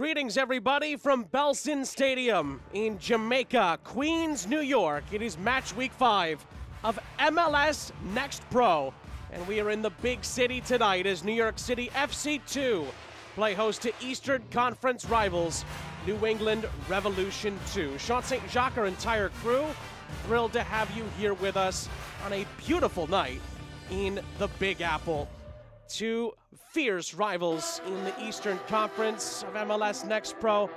Greetings, everybody, from Belson Stadium in Jamaica, Queens, New York. It is match week 5 of MLS Next Pro, and we are in the big city tonight as New York City FC2 play host to Eastern Conference rivals New England Revolution 2. Sean St. Jacques, our entire crew, thrilled to have you here with us on a beautiful night in the Big Apple. Two fierce rivals in the Eastern Conference of MLS Next Pro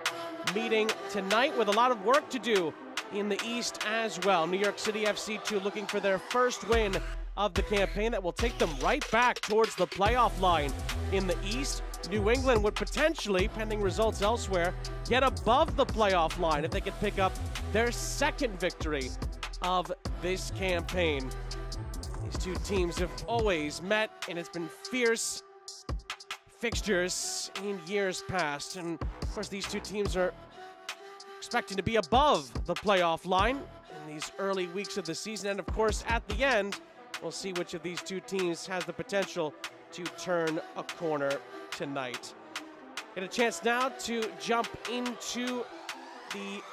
meeting tonight with a lot of work to do in the East as well. New York City FC2 looking for their first win of the campaign that will take them right back towards the playoff line in the East. New England would potentially, pending results elsewhere, get above the playoff line if they could pick up their second victory of this campaign. These two teams have always met, and it's been fierce fixtures in years past. And of course, these two teams are expecting to be above the playoff line in these early weeks of the season. And of course, at the end, we'll see which of these two teams has the potential to turn a corner tonight. Get a chance now to jump into the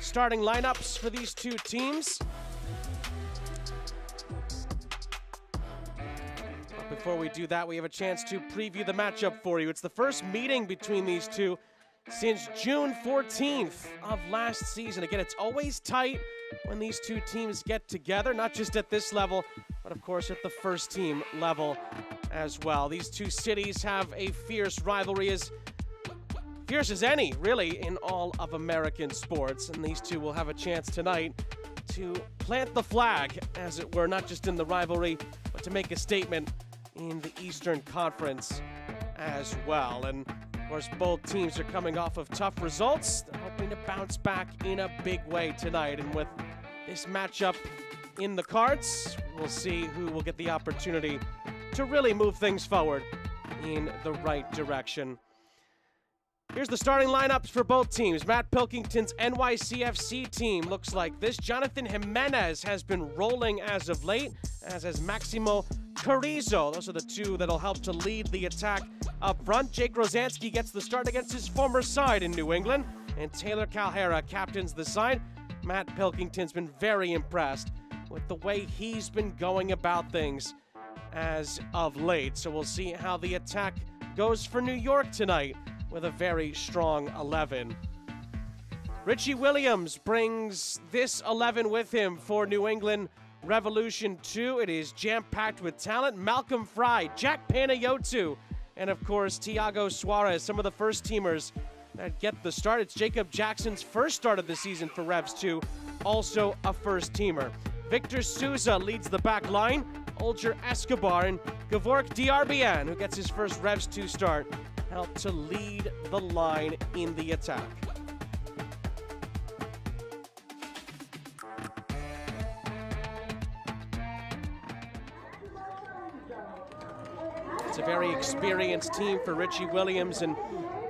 starting lineups for these two teams. But before we do that, we have a chance to preview the matchup for you. It's the first meeting between these two since June 14th of last season. Again, it's always tight when these two teams get together, not just at this level, but of course at the first team level as well. These two cities have a fierce rivalry, as fierce as any, really, in all of American sports. And these two will have a chance tonight to plant the flag, as it were, not just in the rivalry, but to make a statement in the Eastern Conference as well. And of course, both teams are coming off of tough results. They're hoping to bounce back in a big way tonight. And with this matchup in the cards, we'll see who will get the opportunity to really move things forward in the right direction. Here's the starting lineups for both teams. Matt Pilkington's NYCFC team looks like this. Jonathan Jimenez has been rolling as of late, as has Maximo Carrizo. Those are the two that'll help to lead the attack up front. Jake Rosanski gets the start against his former side in New England, and Taylor Calhara captains the side. Matt Pilkington's been very impressed with the way he's been going about things as of late. So we'll see how the attack goes for New York tonight with a very strong 11. Richie Williams brings this 11 with him for New England Revolution 2. It is jam-packed with talent. Malcolm Fry, Jack Panayotou, and of course, Thiago Suarez, some of the first-teamers that get the start. It's Jacob Jackson's first start of the season for Revs 2, also a first-teamer. Victor Souza leads the back line. Olger Escobar and Gevorg Darbinyan, who gets his first Revs 2 start, help to lead the line in the attack. It's a very experienced team for Richie Williams and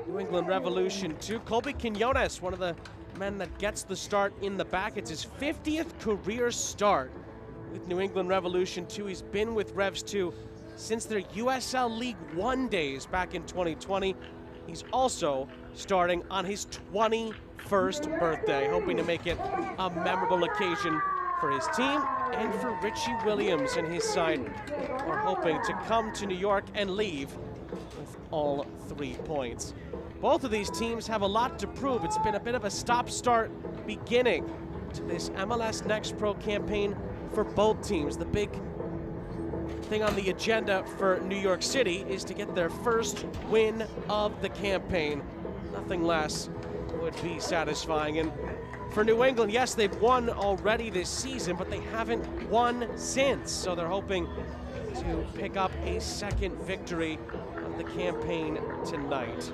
New England Revolution 2. Colby Quinones, one of the men that gets the start in the back. It's his 50th career start with New England Revolution 2. He's been with Revs 2 since their USL League One days back in 2020. He's also starting on his 21st birthday, hoping to make it a memorable occasion for his team and for Richie Williams and his side, who are hoping to come to New York and leave with all 3 points. Both of these teams have a lot to prove. It's been a bit of a stop-start beginning to this MLS Next Pro campaign for both teams. The big thing on the agenda for New York City is to get their first win of the campaign. Nothing less would be satisfying. And for New England, yes, they've won already this season, but they haven't won since. So they're hoping to pick up a second victory of the campaign tonight.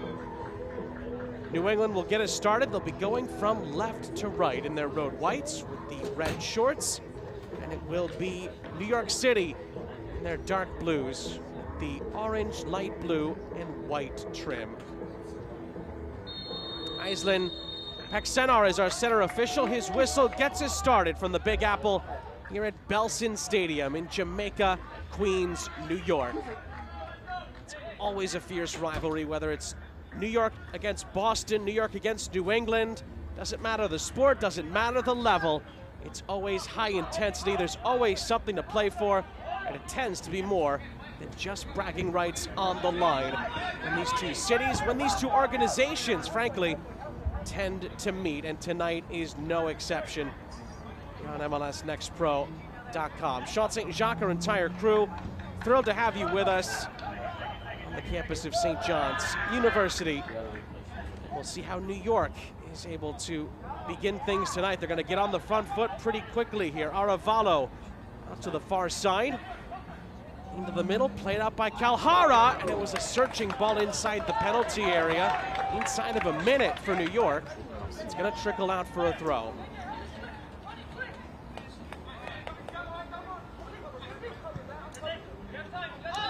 New England will get us started. They'll be going from left to right in their road whites with the red shorts. And it will be New York City in their dark blues, the orange, light blue, and white trim. Aislinn Peksenar is our center official. His whistle gets us started from the Big Apple here at Belson Stadium in Jamaica, Queens, New York. It's always a fierce rivalry, whether it's New York against Boston, New York against New England. Doesn't matter the sport, doesn't matter the level. It's always high intensity. There's always something to play for, and it tends to be more than just bragging rights on the line. When these two cities, when these two organizations, frankly, tend to meet, and tonight is no exception. Here on MLSNextPro.com. Sean St. Jacques, our entire crew, thrilled to have you with us on the campus of St. John's University. We'll see how New York is able to begin things tonight. They're going to get on the front foot pretty quickly here. Aravalo out to the far side, into the middle, played out by Calhara, and it was a searching ball inside the penalty area, inside of a minute for New York. It's going to trickle out for a throw.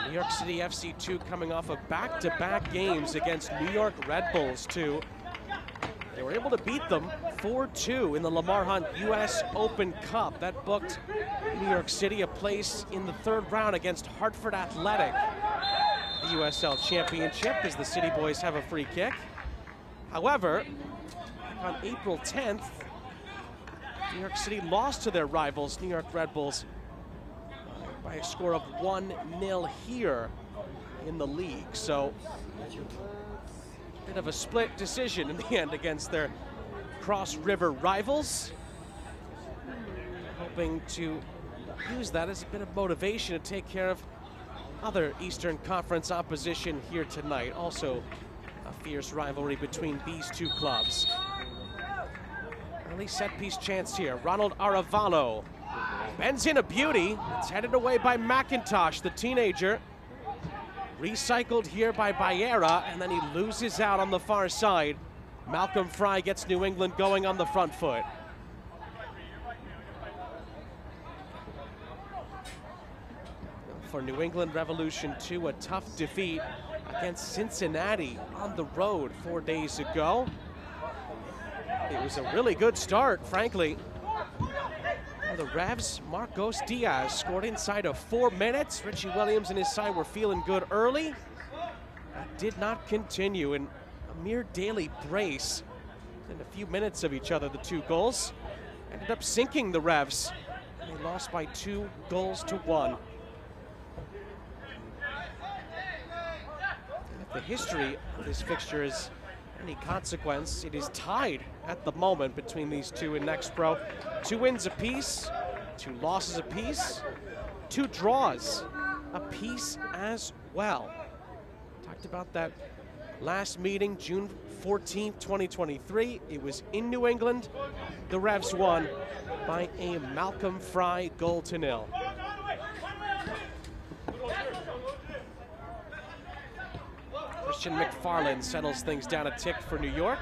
New York City FC2 coming off of back-to-back games against New York Red Bulls 2. They were able to beat them 4-2 in the Lamar Hunt U.S. Open Cup. That booked New York City a place in the third round against Hartford Athletic. The USL Championship, as the City Boys have a free kick. However, on April 10th, New York City lost to their rivals, New York Red Bulls, by a score of 1-0 here in the league. So, bit of a split decision in the end against their Cross River rivals. Hoping to use that as a bit of motivation to take care of other Eastern Conference opposition here tonight. Also a fierce rivalry between these two clubs. Early set piece chance here. Ronald Aravalo bends in a beauty. It's headed away by McIntosh, the teenager. Recycled here by Bayera, and then he loses out on the far side. Malcolm Fry gets New England going on the front foot. For New England Revolution 2, a tough defeat against Cincinnati on the road 4 days ago. It was a really good start, frankly. The Revs, Marcos Diaz scored inside of 4 minutes. Richie Williams and his side were feeling good early. That did not continue, and a mere daily brace within a few minutes of each other. The two goals ended up sinking the Revs. They lost by 2-1. And if the history of this fixture is any consequence, it is tied at the moment between these two in Next Pro. 2 wins apiece, 2 losses apiece, 2 draws apiece as well. Talked about that last meeting, June 14th, 2023. It was in New England. The Revs won by a Malcolm Fry goal to nil. Christian McFarlane settles things down a tick for New York.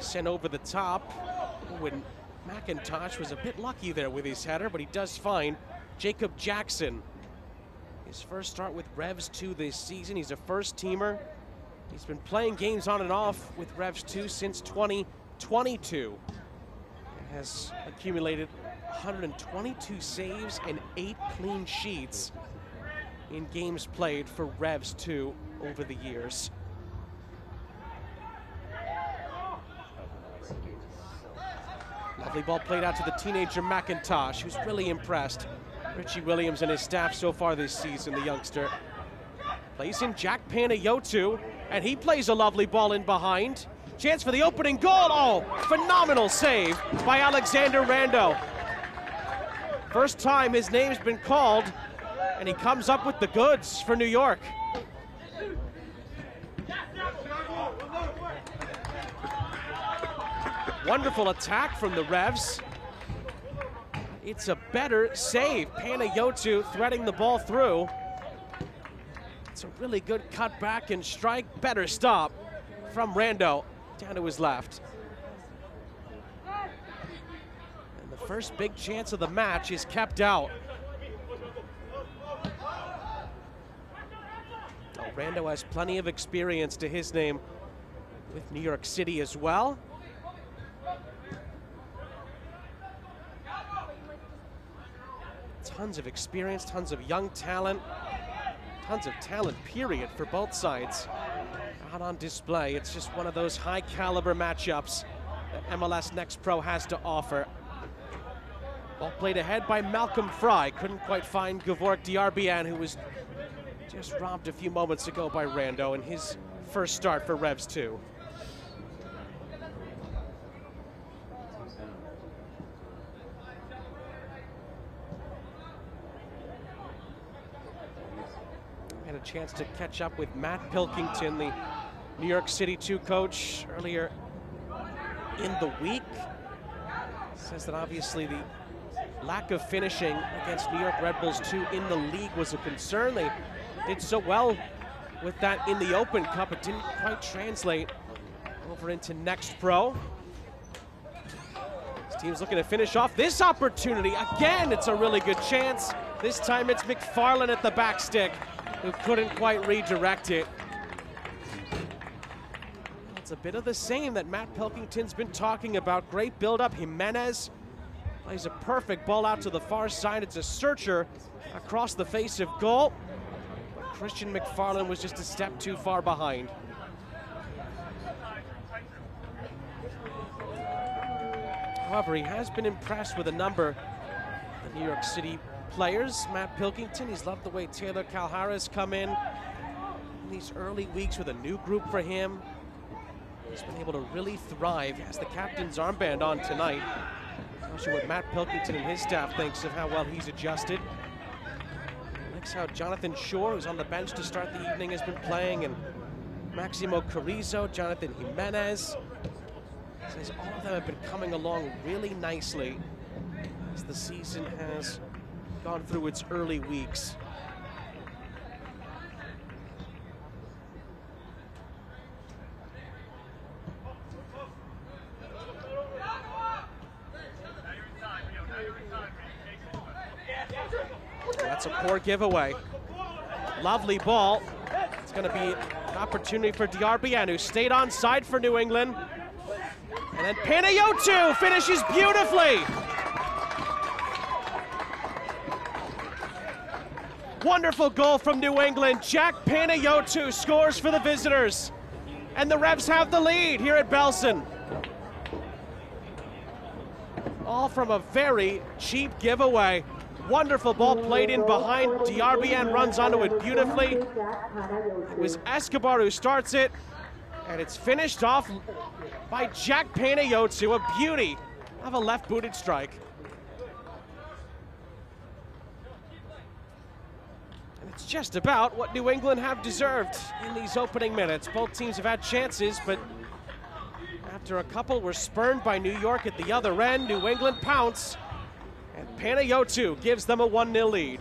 Sent over the top. When McIntosh was a bit lucky there with his header, but he does find Jacob Jackson. His first start with Revs 2 this season. He's a first-teamer. He's been playing games on and off with Revs 2 since 2022. He has accumulated 122 saves and 8 clean sheets in games played for Revs 2 over the years. Lovely ball played out to the teenager McIntosh, who's really impressed Richie Williams and his staff so far this season. The youngster plays in Jack Panayotou, and he plays a lovely ball in behind. Chance for the opening goal. Oh, phenomenal save by Alexander Rando. First time his name's been called, and he comes up with the goods for New York. Wonderful attack from the Revs. It's a better save. Panayotou threading the ball through. It's a really good cut back and strike. Better stop from Rando down to his left. And the first big chance of the match is kept out. Oh, Rando has plenty of experience to his name with New York City as well. Tons of experience, tons of young talent, tons of talent, period, for both sides out on display. It's just one of those high-caliber matchups that MLS Next Pro has to offer. Ball played ahead by Malcolm Fry. Couldn't quite find Gevorg Darbinyan, who was just robbed a few moments ago by Rando in his first start for Revs 2. Chance to catch up with Matt Pilkington, the New York City 2 coach, earlier in the week. Says that obviously the lack of finishing against New York Red Bulls 2 in the league was a concern. They did so well with that in the Open Cup. It didn't quite translate over into Next Pro. This team's looking to finish off this opportunity. Again, it's a really good chance. This time it's McFarlane at the back stick, who couldn't quite redirect it. It's a bit of the same that Matt Pilkington's been talking about. Great buildup. Jimenez plays a perfect ball out to the far side. It's a searcher across the face of goal. But Christian McFarlane was just a step too far behind. However, he has been impressed with a number of the New York City players. Matt Pilkington, he's loved the way Taylor Calhara's come in these early weeks with a new group for him. He's been able to really thrive. He has the captain's armband on tonight. Not sure what Matt Pilkington and his staff thinks of how well he's adjusted. Likes how Jonathan Shore, who's on the bench to start the evening, has been playing, and Maximo Carrizo, Jonathan Jimenez. Says all of them have been coming along really nicely as the season has gone through its early weeks. That's a poor giveaway. Lovely ball. It's going to be an opportunity for Darbinyan, who stayed on side for New England. And then Panayotou finishes beautifully. Wonderful goal from New England. Jack Panayotou scores for the visitors. And the Revs have the lead here at Belson. All from a very cheap giveaway. Wonderful ball played in behind. Darbinyan runs onto it beautifully. It was Escobar who starts it. And it's finished off by Jack Panayotou. A beauty of a left-booted strike. It's just about what New England have deserved in these opening minutes. Both teams have had chances, but after a couple were spurned by New York at the other end, New England pounce, and Panayotou gives them a 1-0 lead.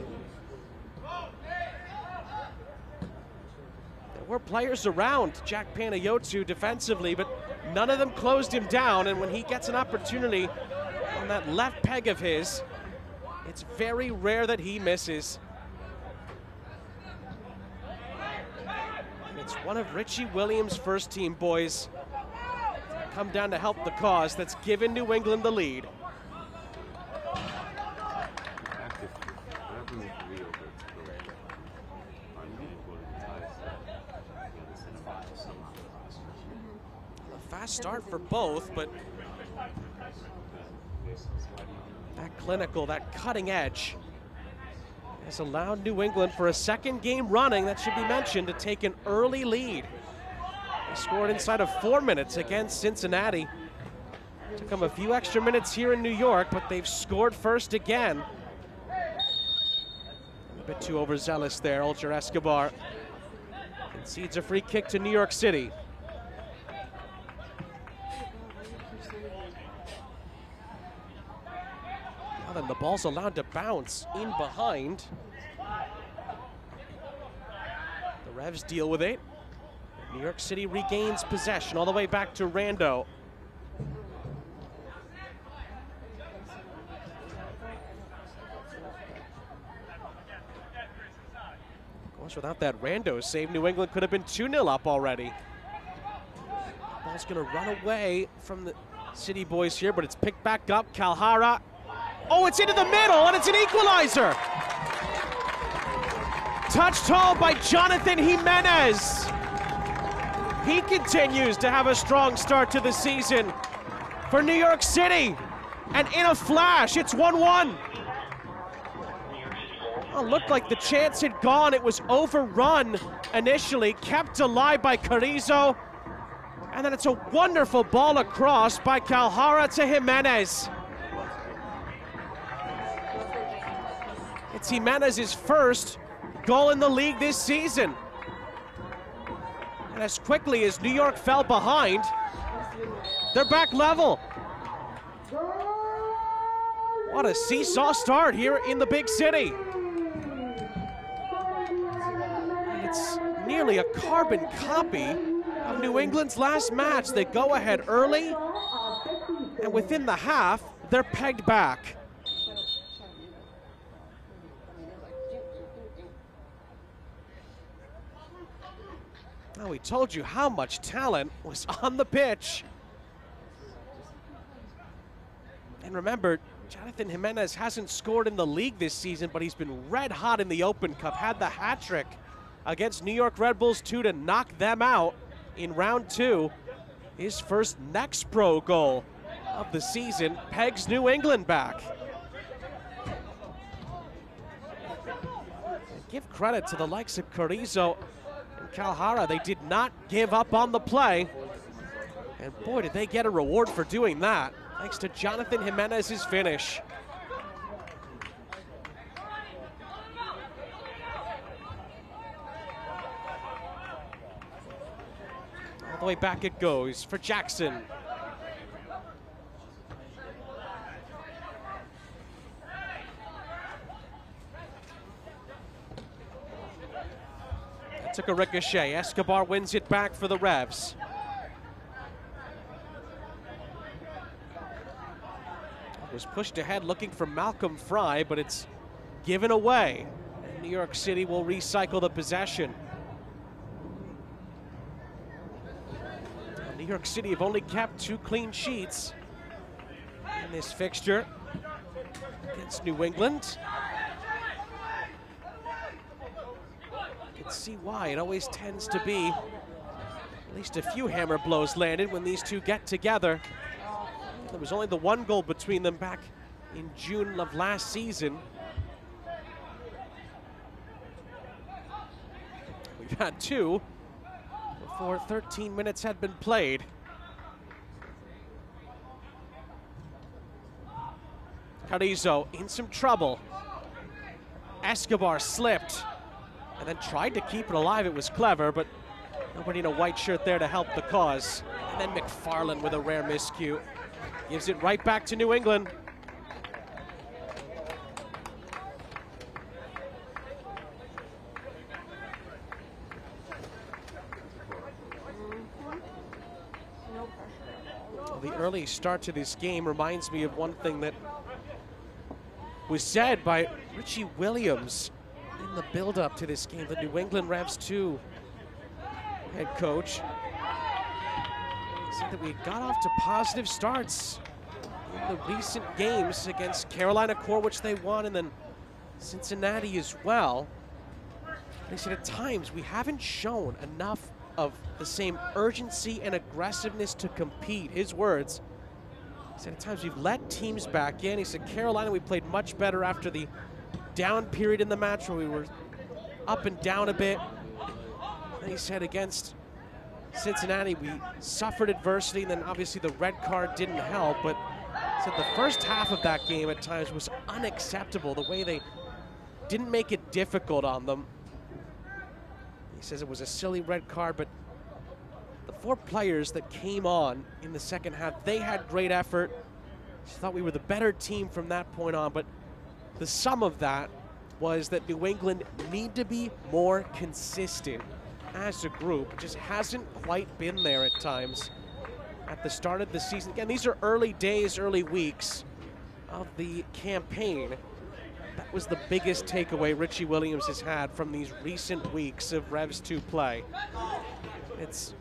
There were players around Jack Panayotou defensively, but none of them closed him down, and when he gets an opportunity on that left peg of his, it's very rare that he misses. It's one of Richie Williams' first team boys come down to help the cause that's given New England the lead. A fast start for both, but that clinical, that cutting edge has allowed New England, for a second game running, that should be mentioned, to take an early lead. They scored inside of 4 minutes against Cincinnati. Took them a few extra minutes here in New York, but they've scored first again. A bit too overzealous there, Olger Escobar. Concedes a free kick to New York City. And the ball's allowed to bounce in behind. The Revs deal with it. New York City regains possession all the way back to Rando. Of course, without that Rando save, New England could have been 2-0 up already. The ball's going to run away from the City boys here, but it's picked back up. Calhara Oh, it's into the middle, and it's an equalizer. Touched home by Jonathan Jimenez. He continues to have a strong start to the season for New York City. And in a flash, it's 1-1. Oh, looked like the chance had gone. It was overrun initially, kept alive by Carrizo. And then it's a wonderful ball across by Calhara to Jimenez. It's Jimenez's first goal in the league this season. And as quickly as New York fell behind, they're back level. What a seesaw start here in the big city. And it's nearly a carbon copy of New England's last match. They go ahead early, and within the half, they're pegged back. Now, we told you how much talent was on the pitch. And remember, Jonathan Jimenez hasn't scored in the league this season, but he's been red hot in the Open Cup, had the hat trick against New York Red Bulls 2 to knock them out in round 2. His first Next Pro goal of the season pegs New England back. And give credit to the likes of Carrizo and Calhara. They did not give up on the play. And boy, did they get a reward for doing that, thanks to Jonathan Jimenez's finish. All the way back it goes for Jackson. That took a ricochet. Escobar wins it back for the Revs. Was pushed ahead looking for Malcolm Fry, but it's given away. And New York City will recycle the possession. And New York City have only kept 2 clean sheets in this fixture against New England. You can see why. It always tends to be at least a few hammer blows landed when these two get together. There was only the 1 goal between them back in June of last season. We've had 2 before 13 minutes had been played. Carrizo in some trouble. Escobar slipped and then tried to keep it alive. It was clever, but nobody in a white shirt there to help the cause. And then McFarlane with a rare miscue. Gives it right back to New England. Well, the early start to this game reminds me of one thing that was said by Richie Williams in the build-up to this game, the New England Revs 2 head coach. Said that we got off to positive starts in the recent games against Carolina Core, which they won, and then Cincinnati as well. They said at times we haven't shown enough of the same urgency and aggressiveness to compete. His words. He said at times we've let teams back in. He said Carolina, we played much better after the down period in the match where we were up and down a bit. And he said against Cincinnati, we suffered adversity, and then obviously the red card didn't help, but said the first half of that game at times was unacceptable, the way they didn't make it difficult on them. He says it was a silly red card, but the 4 players that came on in the second half, they had great effort. He thought we were the better team from that point on, but the sum of that was that New England need to be more consistent as a group. It just hasn't quite been there at times at the start of the season. Again, these are early days, early weeks of the campaign. That was the biggest takeaway Richie Williams has had from these recent weeks of Revs 2 play. It's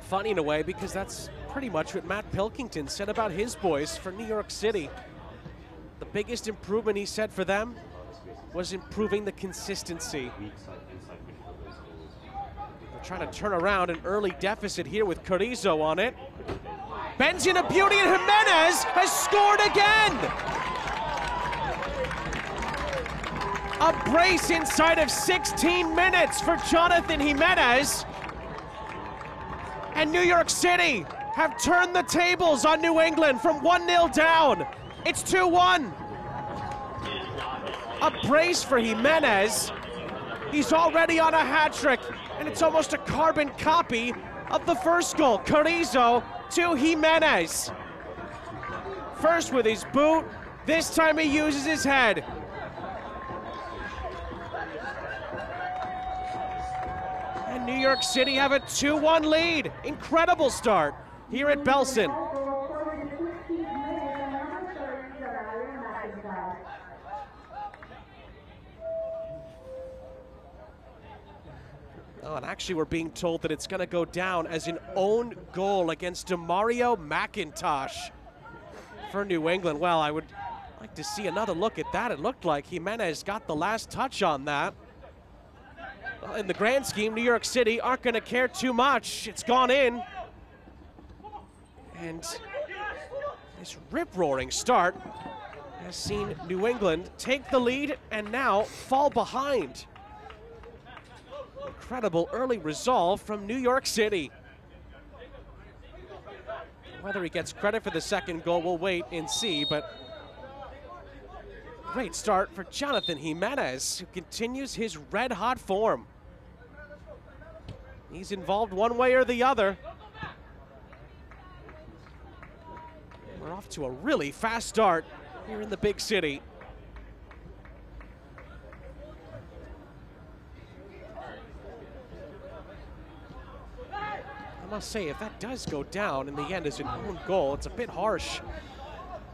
funny in a way because that's pretty much what Matt Pilkington said about his boys for New York City The biggest improvement he said for them was improving the consistency. They're trying to turn around an early deficit here with Carrizo on it. Bends in a beauty, and Jimenez has scored again! A brace inside of 16 minutes for Jonathan Jimenez. And New York City have turned the tables on New England from 1-0 down. It's 2-1. A brace for Jimenez. He's already on a hat trick, and it's almost a carbon copy of the first goal. Carrizo to Jimenez. First with his boot, this time he uses his head. And New York City have a 2-1 lead. Incredible start here at Belson. Oh, and actually we're being told that it's going to go down as an own goal against DeMario McIntosh for New England. Well, I would like to see another look at that. It looked like Jimenez got the last touch on that. Well, in the grand scheme, New York City aren't going to care too much. It's gone in. And this rip-roaring start has seen New England take the lead and now fall behind. Incredible early resolve from New York City. Whether he gets credit for the second goal, we'll wait and see, but great start for Jonathan Jimenez, who continues his red-hot form. He's involved one way or the other. We're off to a really fast start here in the big city. I must say, if that does go down in the end as an own goal, it's a bit harsh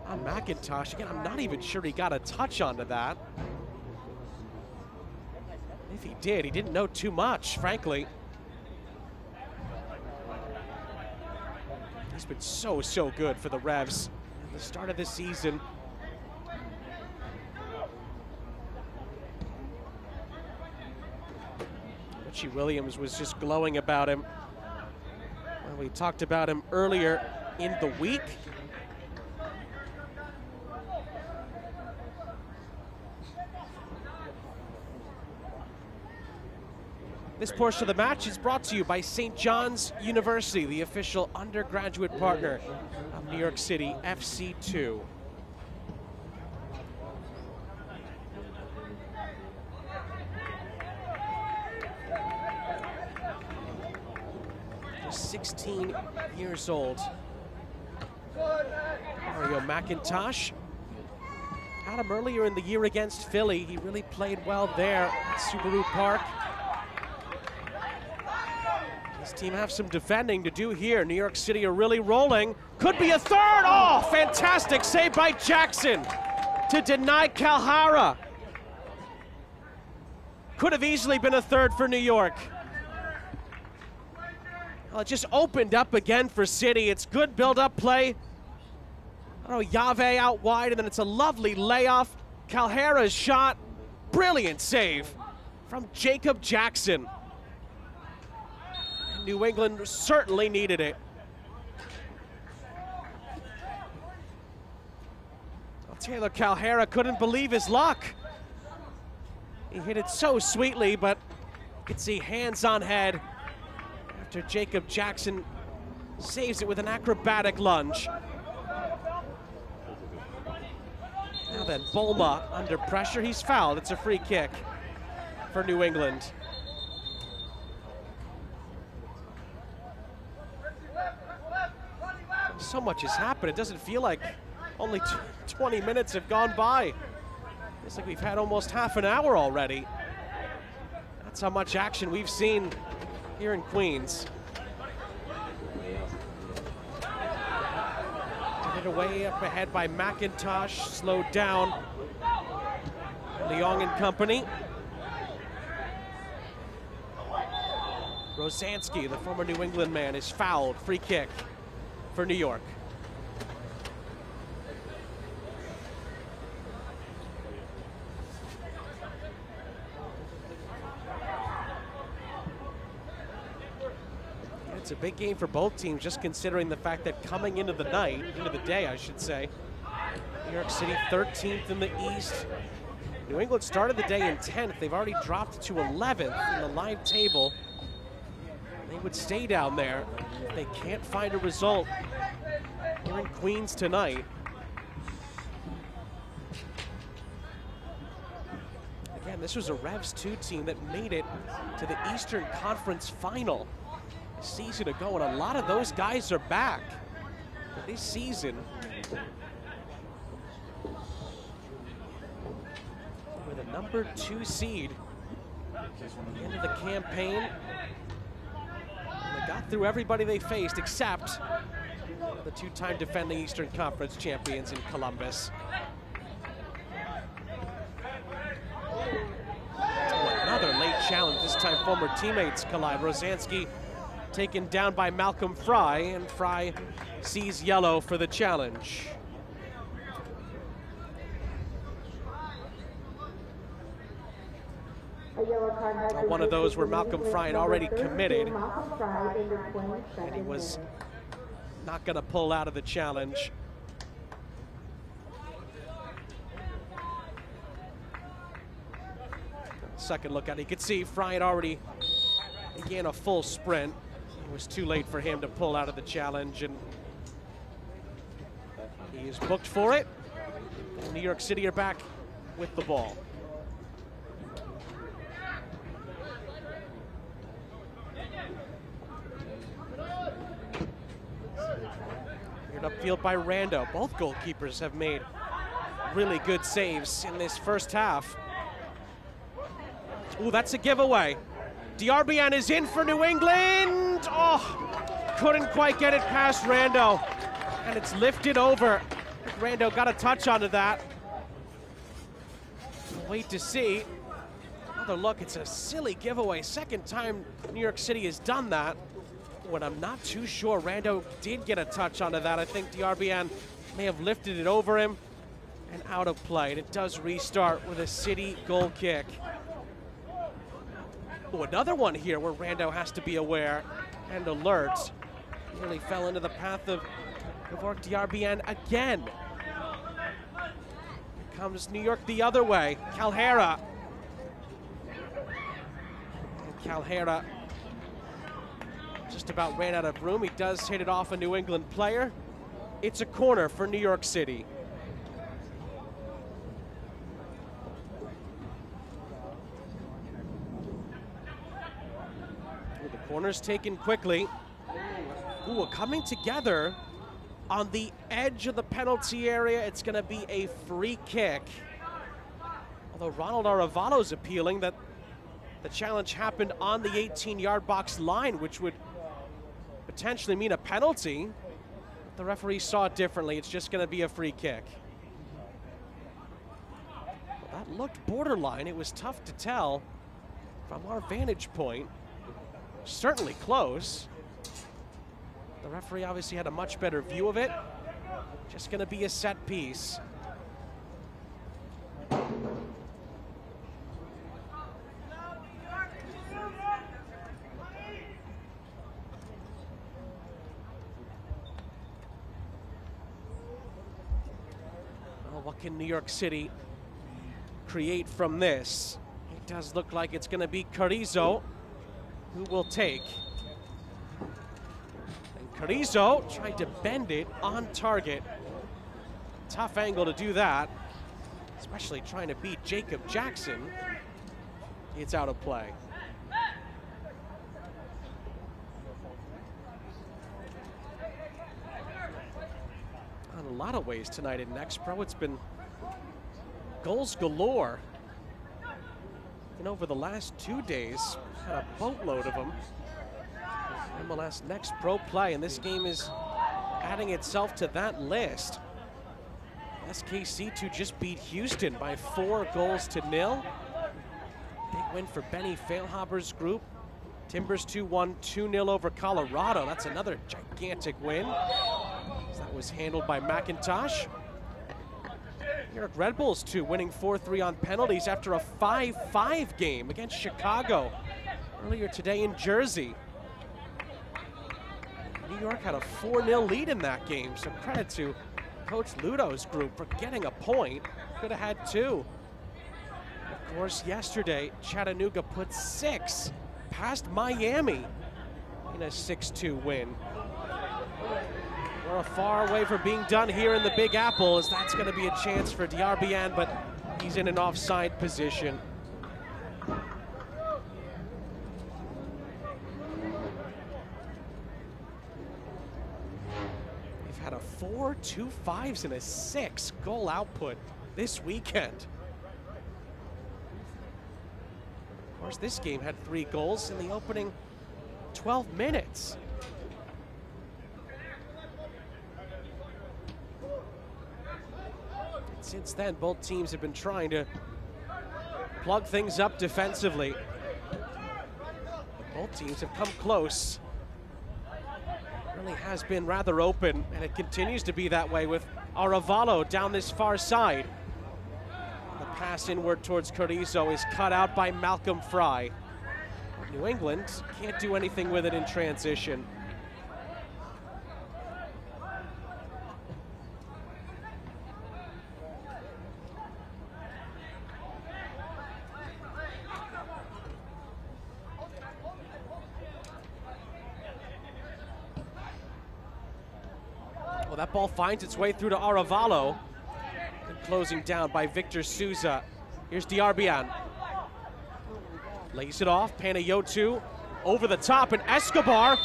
on McIntosh. Again, I'm not even sure he got a touch onto that. If he did, he didn't know too much, frankly. He's been so good for the Revs at the start of the season. Richie Williams was just glowing about him. We talked about him earlier in the week. This portion of the match is brought to you by St. John's University, the official undergraduate partner of New York City FC2. Just 16 years old. Mario McIntosh had him earlier in the year against Philly. He really played well there at Subaru Park. This team have some defending to do here. New York City are really rolling. Could be a third. Oh, fantastic save by Jackson to deny Calhara. Could have easily been a third for New York. Well, it just opened up again for City. It's good build-up play. Oh, Yave out wide, and then it's a lovely layoff. Calhara's shot, brilliant save from Jacob Jackson. New England certainly needed it. Well, Taylor Calhara couldn't believe his luck. He hit it so sweetly, but you could see hands on head. After Jacob Jackson saves it with an acrobatic lunge. Now then, Bulma under pressure. He's fouled. It's a free kick for New England. So much has happened. It doesn't feel like only 20 minutes have gone by. It's like we've had almost half an hour already. That's how much action we've seen here in Queens. Get it away up ahead by McIntosh, slowed down. Leong and company. Rosanski, the former New England man, is fouled. Free kick for New York. It's a big game for both teams, just considering the fact that coming into the day, New York City 13th in the East. New England started the day in 10th. They've already dropped to 11th in the live table. They would stay down there if they can't find a result here in Queens tonight. Again, this was a Revs 2 team that made it to the Eastern Conference Final a season ago, and a lot of those guys are back this season. With a #2 seed at the end of the campaign, and they got through everybody they faced except the two-time defending Eastern Conference champions in Columbus. Another late challenge, this time former teammates collide. Rosanski taken down by Malcolm Fry, and Fry sees yellow for the challenge. One of those where Malcolm Fry had already committed, and he was not going to pull out of the challenge. Second look at it, you could see Fry had already began a full sprint. It was too late for him to pull out of the challenge, and he is booked for it. And New York City are back with the ball. Cleared upfield by Rando. Both goalkeepers have made really good saves in this first half. Ooh, that's a giveaway. Darbinyan is in for New England. Oh, couldn't quite get it past Rando. And it's lifted over. Rando got a touch onto that. Wait to see. Another look, it's a silly giveaway. Second time New York City has done that. When I'm not too sure Rando did get a touch onto that. I think Darbinyan may have lifted it over him and out of play. And it does restart with a City goal kick. Oh, another one here where Rando has to be aware and alert. Nearly fell into the path of Gevorg Darbinyan again. Here comes New York the other way. Calhara. And Calhara just about ran out of room. He does hit it off a New England player. It's a corner for New York City. Corner's taken quickly. Ooh, coming together on the edge of the penalty area. It's going to be a free kick. Although Ronald Aravalo's appealing that the challenge happened on the 18-yard box line, which would potentially mean a penalty. The referee saw it differently. It's just going to be a free kick. Well, that looked borderline. It was tough to tell from our vantage point. Certainly close. The referee obviously had a much better view of it. Just going to be a set piece. Well, what can New York City create from this? It does look like it's going to be Carrizo who will take. And Carrizo tried to bend it on target. Tough angle to do that, especially trying to beat Jacob Jackson. It's out of play. In a lot of ways tonight in Next Pro, it's been goals galore. And over the last 2 days, had a boatload of them. MLS Next Pro play, and this game is adding itself to that list. SKC2 just beat Houston by 4 goals to nil. Big win for Benny Failhaber's group. Timbers 2-1, 2-0 over Colorado. That's another gigantic win. That was handled by McIntosh. New York Red Bulls, too, winning 4-3 on penalties after a 5-5 game against Chicago earlier today in Jersey. New York had a 4-0 lead in that game, so credit to Coach Ludo's group for getting a point. Could have had two. Of course, yesterday, Chattanooga put six past Miami in a 6-2 win. We're far away from being done here in the Big Apple, as that's going to be a chance for Darbinyan, but he's in an offside position. We've had a 4 2-5s and a 6 goal output this weekend. Of course, this game had 3 goals in the opening 12 minutes. Since then, both teams have been trying to plug things up defensively. But both teams have come close. It really has been rather open, and it continues to be that way with Aravalo down this far side. The pass inward towards Carrizo is cut out by Malcolm Fry. New England can't do anything with it in transition. That ball finds its way through to Aravalo. And closing down by Victor Souza. Here's Darbinyan. Lays it off, Panayotou over the top, and Escobar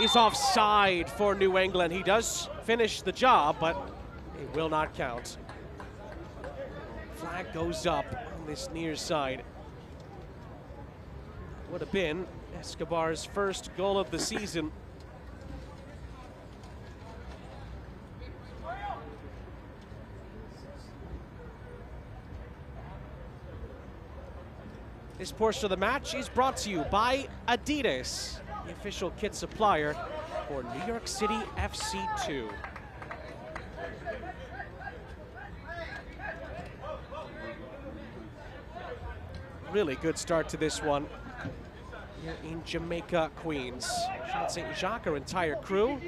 is offside for New England. He does finish the job, but it will not count. Flag goes up on this near side. Would have been Escobar's first goal of the season. This portion of the match is brought to you by Adidas, the official kit supplier for New York City FC2. Really good start to this one here in Jamaica, Queens. Sean St. Jacques, our entire crew,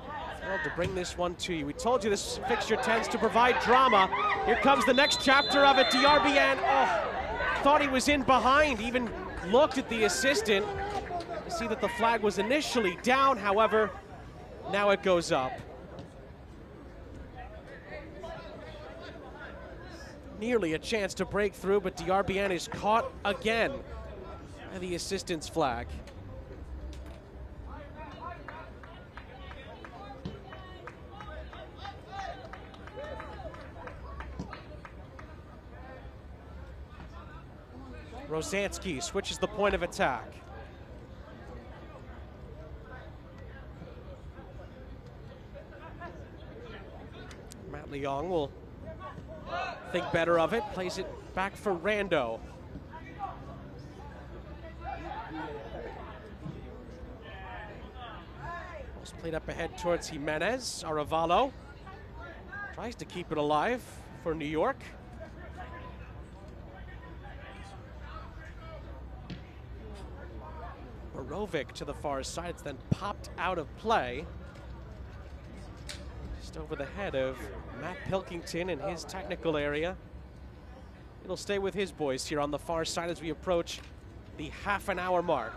thrilled to bring this one to you. We told you this fixture tends to provide drama. Here comes the next chapter of it. Darbinyan, oh, thought he was in behind, even looked at the assistant to see that the flag was initially down. However, now it goes up. Nearly a chance to break through, but Darbinyan is caught again by the assistant's flag. Rosanski switches the point of attack. Matt Leong will think better of it, plays it back for Rando. Ball's played up ahead towards Jimenez. Aravalo tries to keep it alive for New York. Rovic to the far side. It's then popped out of play. Just over the head of Matt Pilkington in his technical area. It'll stay with his boys here on the far side as we approach the half-hour mark.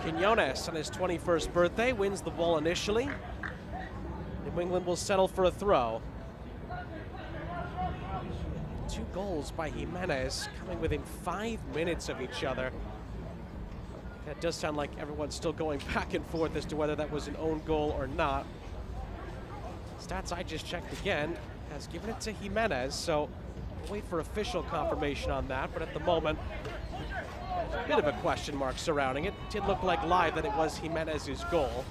Quinones, on his 21st birthday, wins the ball initially. New England will settle for a throw. 2 goals by Jimenez, coming within 5 minutes of each other. That does sound like everyone's still going back and forth as to whether that was an own goal or not. Stats I just checked again has given it to Jimenez, so we'll wait for official confirmation on that, but at the moment, bit of a question mark surrounding it. Did look like live that it was Jimenez's goal.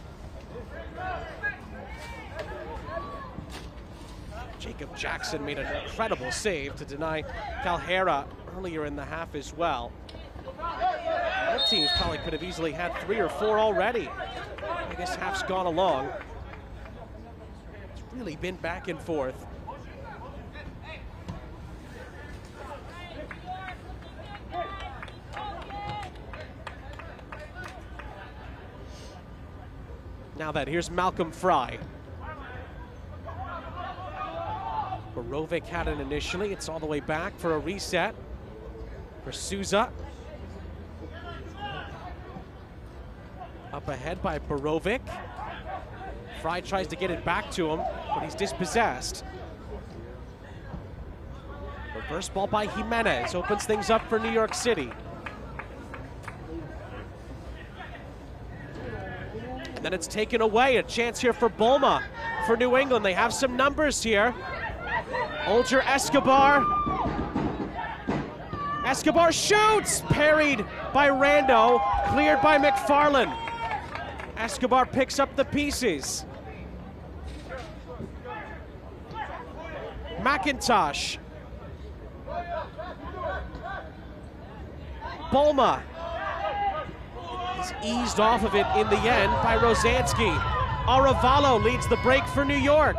Jacob Jackson made an incredible save to deny Calhara earlier in the half as well. Both teams probably could have easily had 3 or 4 already. And this half's gone along. It's really been back and forth. Now that, here's Malcolm Fry. Borovic had it initially. It's all the way back for a reset for Souza. Up ahead by Borovic. Fry tries to get it back to him, but he's dispossessed. Reverse ball by Jimenez. Opens things up for New York City. And then it's taken away. A chance here for Bulma for New England. They have some numbers here. Olger Escobar. Escobar shoots! Parried by Rando, cleared by McFarlane. Escobar picks up the pieces. McIntosh. Bulma. He's eased off of it in the end by Rosanski. Aravalo leads the break for New York.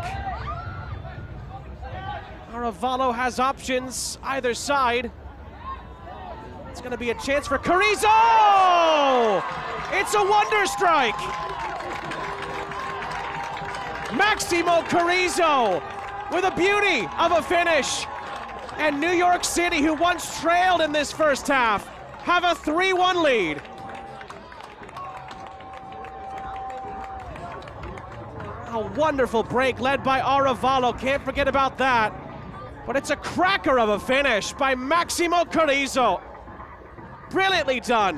Aravalo has options either side. It's going to be a chance for Carrizo! It's a wonder strike! Maximo Carrizo with a beauty of a finish. And New York City, who once trailed in this first half, have a 3-1 lead. A wonderful break led by Aravalo. Can't forget about that. But it's a cracker of a finish by Maximo Carrizo. Brilliantly done.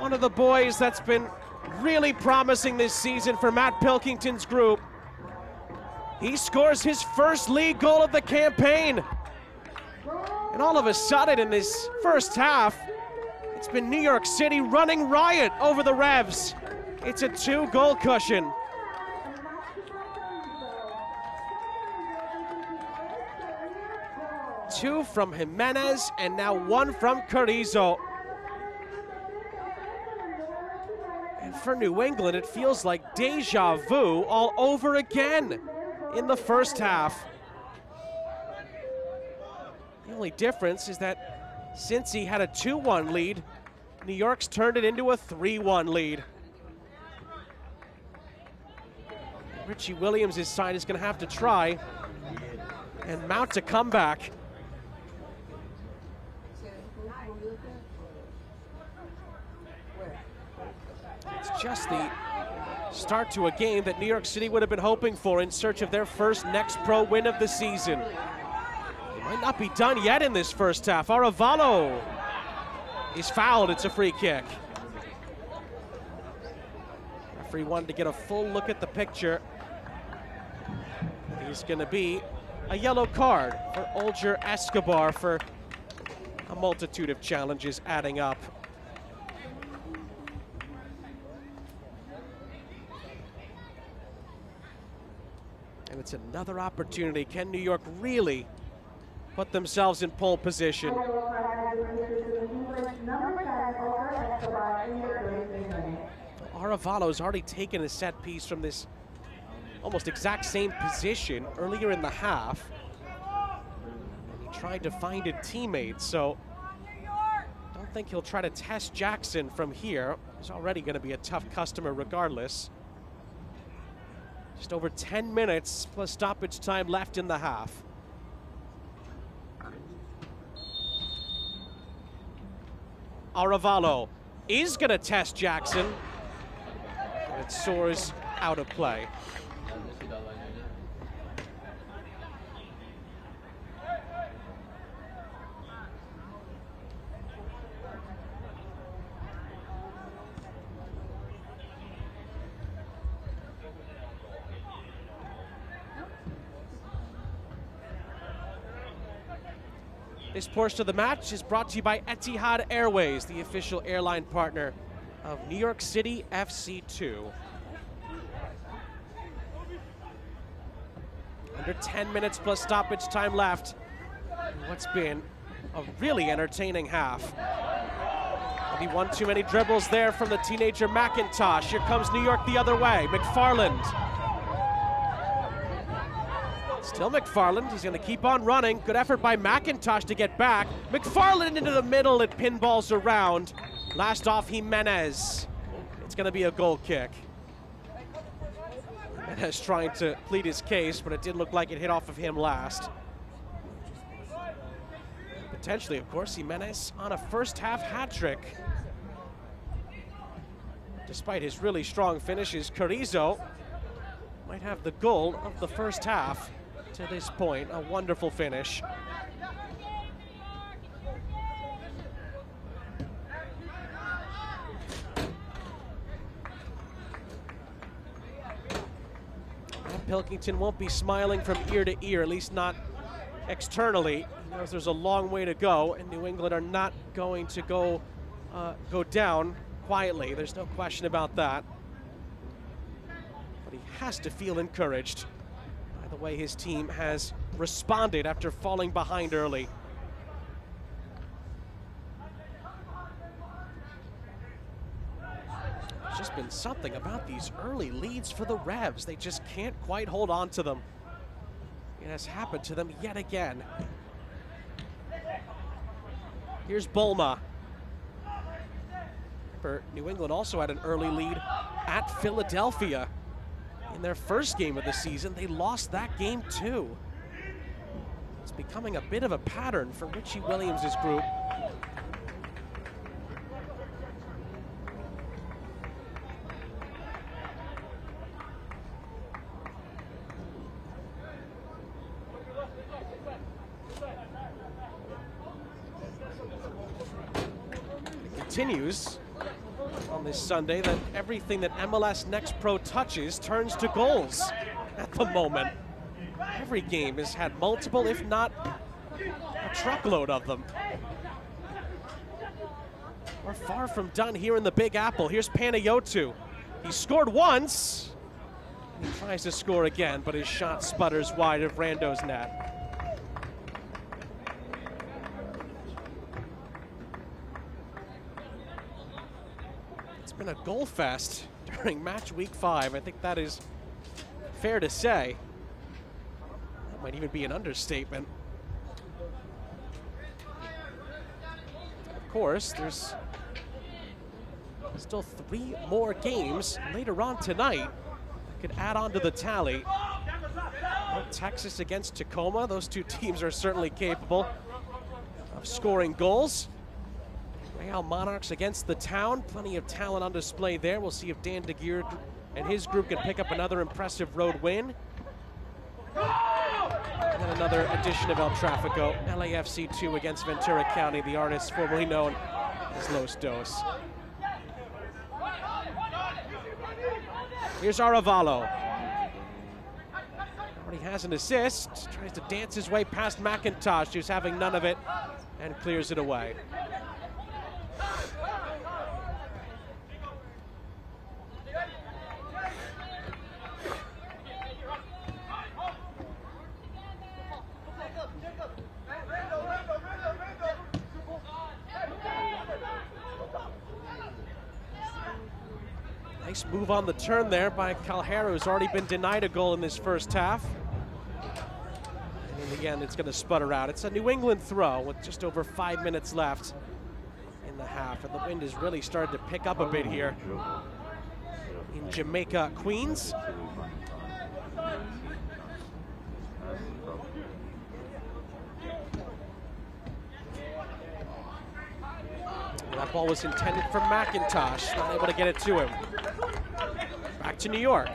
One of the boys that's been really promising this season for Matt Pilkington's group. He scores his first league goal of the campaign. And all of a sudden in this first half, it's been New York City running riot over the Revs. It's a 2-goal cushion. Two from Jimenez, and now one from Carrizo. And for New England, it feels like deja vu all over again in the first half. The only difference is that since he had a 2-1 lead, New York's turned it into a 3-1 lead. Richie Williams' side is going to have to try and mount a comeback. It's just the start to a game that New York City would have been hoping for in search of their first Next Pro win of the season. It might not be done yet in this first half. Aravalo is fouled. It's a free kick. Referee wanted to get a full look at the picture. He's going to be a yellow card for Olger Escobar for a multitude of challenges adding up. And it's another opportunity. Can New York really put themselves in pole position? Aravalo's already taken a set piece from this almost exact same position earlier in the half. And he tried to find a teammate, so I don't think he'll try to test Jackson from here. He's already going to be a tough customer regardless. Just over 10 minutes plus stoppage time left in the half. Aravalo is going to test Jackson. And it soars out of play. This portion of the match is brought to you by Etihad Airways, the official airline partner of New York City FC2. Under 10 minutes plus stoppage time left. What's been a really entertaining half. Maybe one too many dribbles there from the teenager McIntosh. Here comes New York the other way. McFarland. Still McFarland, he's gonna keep on running. Good effort by McIntosh to get back. McFarland into the middle, it pinballs around. Last off Jimenez. It's gonna be a goal kick. Jimenez trying to plead his case, but it did look like it hit off of him last. Potentially, of course, Jimenez on a first half hat trick. Despite his really strong finishes, Carrizo might have the goal of the first half to this point. A wonderful finish. Matt Pilkington won't be smiling from ear to ear, at least not externally. He knows there's a long way to go, and New England are not going to go down quietly. There's no question about that. But he has to feel encouraged by the way his team has responded after falling behind early. There's just been something about these early leads for the Revs. They just can't quite hold on to them. It has happened to them yet again. Here's Bulma. Remember, New England also had an early lead at Philadelphia in their first game of the season. They lost that game too. It's becoming a bit of a pattern for Richie Williams' group. Continues on this Sunday that everything that MLS Next Pro touches turns to goals at the moment. Every game has had multiple, if not a truckload of them. We're far from done here in the Big Apple. Here's Panayotou. He scored once. He tries to score again, but his shot sputters wide of Rando's net. Been a goal fest during match week 5. I think that is fair to say. That might even be an understatement. Of course, there's still 3 more games later on tonight that could add on to the tally. Texas against Tacoma. Those two teams are certainly capable of scoring goals. Real Monarchs against the Town. Plenty of talent on display there. We'll see if Dan DeGeer and his group can pick up another impressive road win. And then another edition of El Tráfico. LAFC2 against Ventura County, the artist formerly known as Los Dos. Here's Aravalo. Already has an assist. Tries to dance his way past McIntosh, who's having none of it, and clears it away. Nice move on the turn there by Calhara, who's already been denied a goal in this first half. And in the end, it's going to sputter out. It's a New England throw with just over 5 minutes left in the half. And the wind has really started to pick up a bit here in Jamaica, Queens. That ball was intended for McIntosh, not able to get it to him. Back to New York.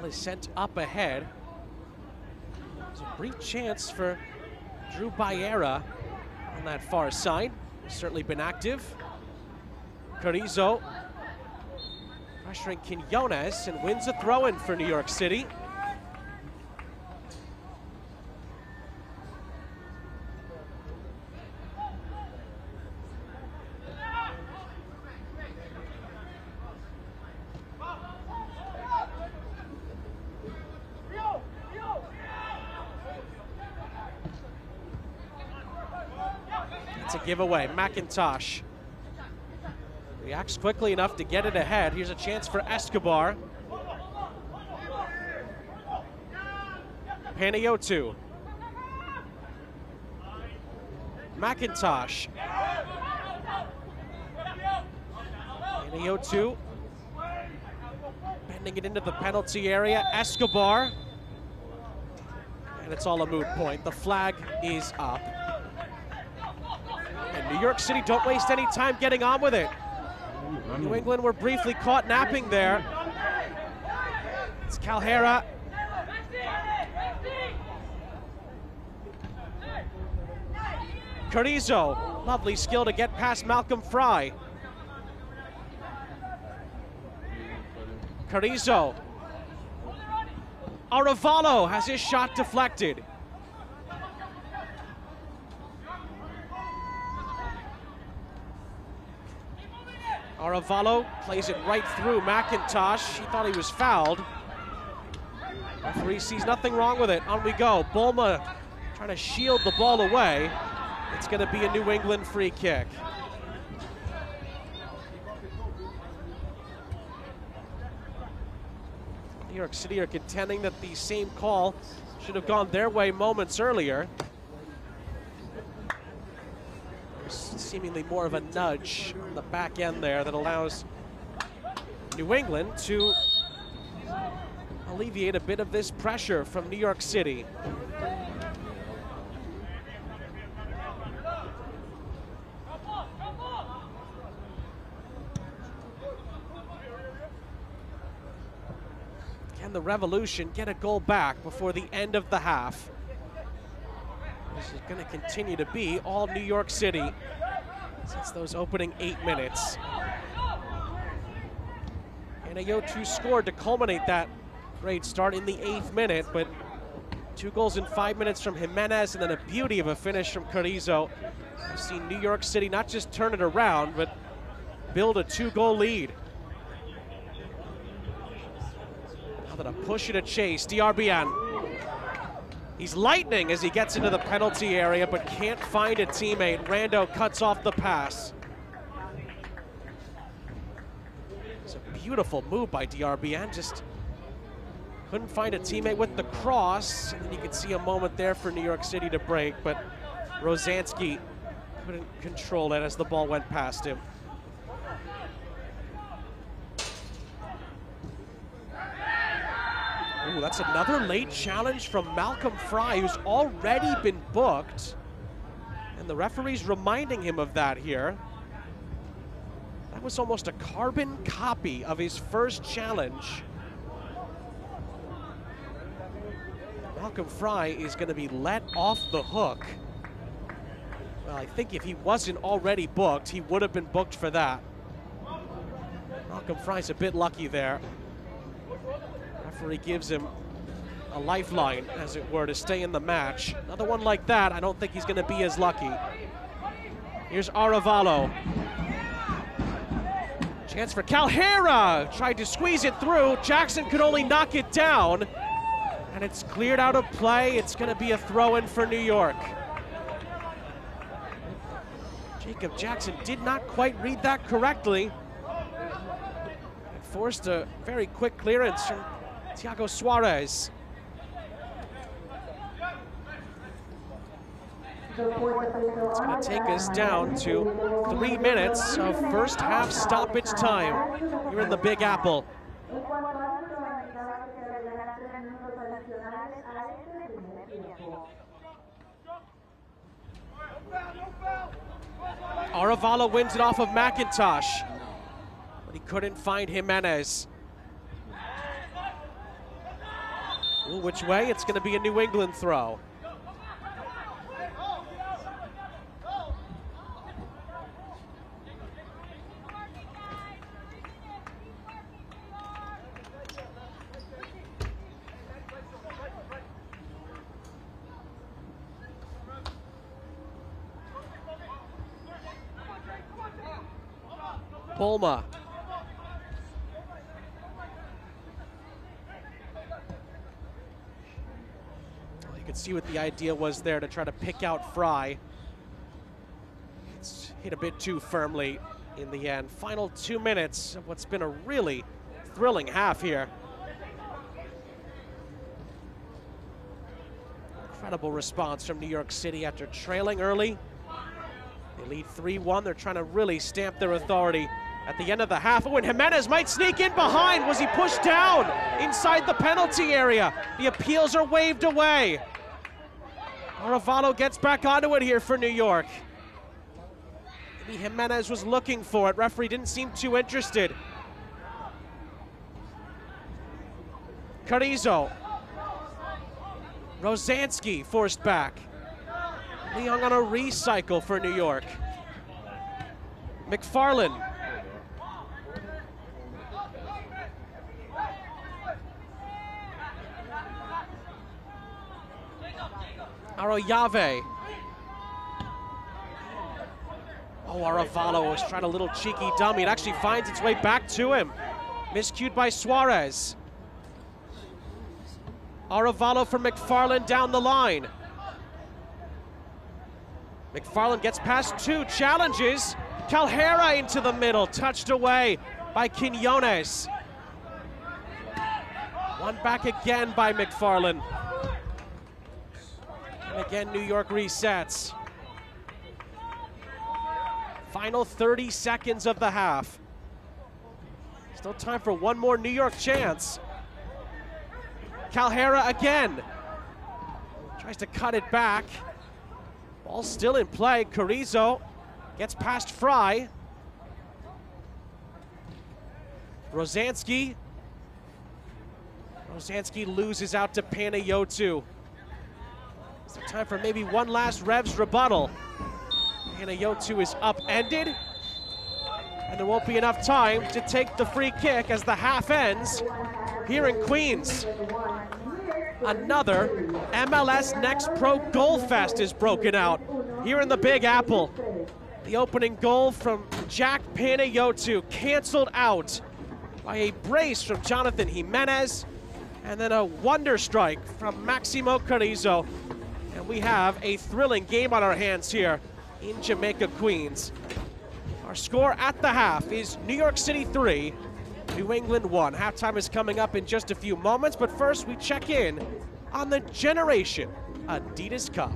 Ball is sent up ahead. There's a brief chance for Drew Bierra on that far side. He's certainly been active. Carrizo pressuring Quinones and wins a throw-in for New York City. Giveaway. McIntosh reacts quickly enough to get it ahead. Here's a chance for Escobar. Panayotou. McIntosh. Panayotou bending it into the penalty area. Escobar. And it's all a moot point. The flag is up. New York City don't waste any time getting on with it. New England were briefly caught napping there. It's Calhara. Carrizo, lovely skill to get past Malcolm Fry. Carrizo. Aravalo has his shot deflected. Aravalo plays it right through McIntosh. He thought he was fouled. Referee sees nothing wrong with it. On we go. Bulma trying to shield the ball away. It's going to be a New England free kick. New York City are contending that the same call should have gone their way moments earlier. Seemingly more of a nudge on the back end there that allows New England to alleviate a bit of this pressure from New York City. Can the Revolution get a goal back before the end of the half? This is going to continue to be all New York City since those opening 8 minutes. Panayotou scored to culminate that great start in the 8th minute, but 2 goals in 5 minutes from Jimenez and then a beauty of a finish from Carrizo. We've seen New York City not just turn it around, but build a 2-goal lead. Now that a push and a chase, Darbinyan. He's lightning as he gets into the penalty area, but can't find a teammate. Rando cuts off the pass. It's a beautiful move by Darbinyan. Just couldn't find a teammate with the cross. And you could see a moment there for New York City to break, but Rosanski couldn't control it as the ball went past him. Ooh, that's another late challenge from Malcolm Fry, who's already been booked. And the referee's reminding him of that here. That was almost a carbon copy of his first challenge. Malcolm Fry is going to be let off the hook. Well, I think if he wasn't already booked, he would have been booked for that. Malcolm Fry's a bit lucky there. He gives him a lifeline, as it were, to stay in the match. Another one like that, I don't think he's going to be as lucky. Here's Aravalo. Chance for Calhara. Tried to squeeze it through. Jackson could only knock it down. And it's cleared out of play. It's going to be a throw-in for New York. Jacob Jackson did not quite read that correctly. It forced a very quick clearance from Thiago Suarez. It's going to take us down to 3 minutes of first half stoppage time here in the Big Apple. Aravalo wins it off of McIntosh, but he couldn't find Jimenez. Apple which way. It's going to be a New England throw. Bulma. Well, you can see what the idea was there, to try to pick out Fry. It's hit a bit too firmly in the end. Final 2 minutes of what's been a really thrilling half here. Incredible response from New York City after trailing early. They lead 3-1. They're trying to really stamp their authority at the end of the half. Oh, and Jimenez might sneak in behind. Was he pushed down inside the penalty area? The appeals are waved away. Aravalo gets back onto it here for New York. Maybe Jimenez was looking for it. Referee didn't seem too interested. Carrizo. Rosanski forced back. Leong on a recycle for New York. McFarlane. Aroyave. Oh, Aravalo was trying a little cheeky dummy. It actually finds its way back to him. Miscued by Suarez. Aravalo for McFarlane down the line. McFarlane gets past two challenges. Calhara into the middle, touched away by Quinones. One back again by McFarlane. And again, New York resets. Final 30 seconds of the half. Still time for one more New York chance. Calhara again. Tries to cut it back. Ball still in play. Carrizo gets past Fry. Rosanski. Rosanski loses out to Panayotou. Is there time for maybe one last Revs rebuttal? Panayotou is upended. And there won't be enough time to take the free kick as the half ends here in Queens. Another MLS Next Pro goal fest is broken out here in the Big Apple. The opening goal from Jack Panayotou, canceled out by a brace from Jonathan Jimenez, and then a wonder strike from Maximo Carrizo. And we have a thrilling game on our hands here in Jamaica, Queens. Our score at the half is New York City 3, New England 1. Halftime is coming up in just a few moments, but first we check in on the Generation Adidas Cup.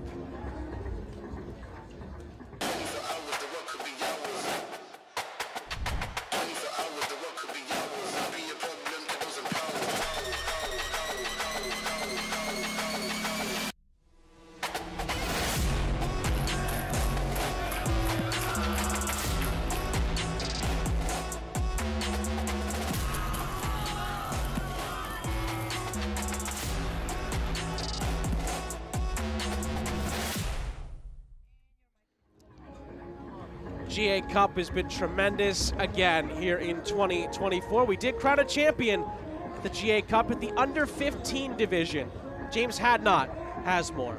GA Cup has been tremendous again here in 2024. We did crown a champion at the GA Cup in the under 15 division. James Hadnot has more.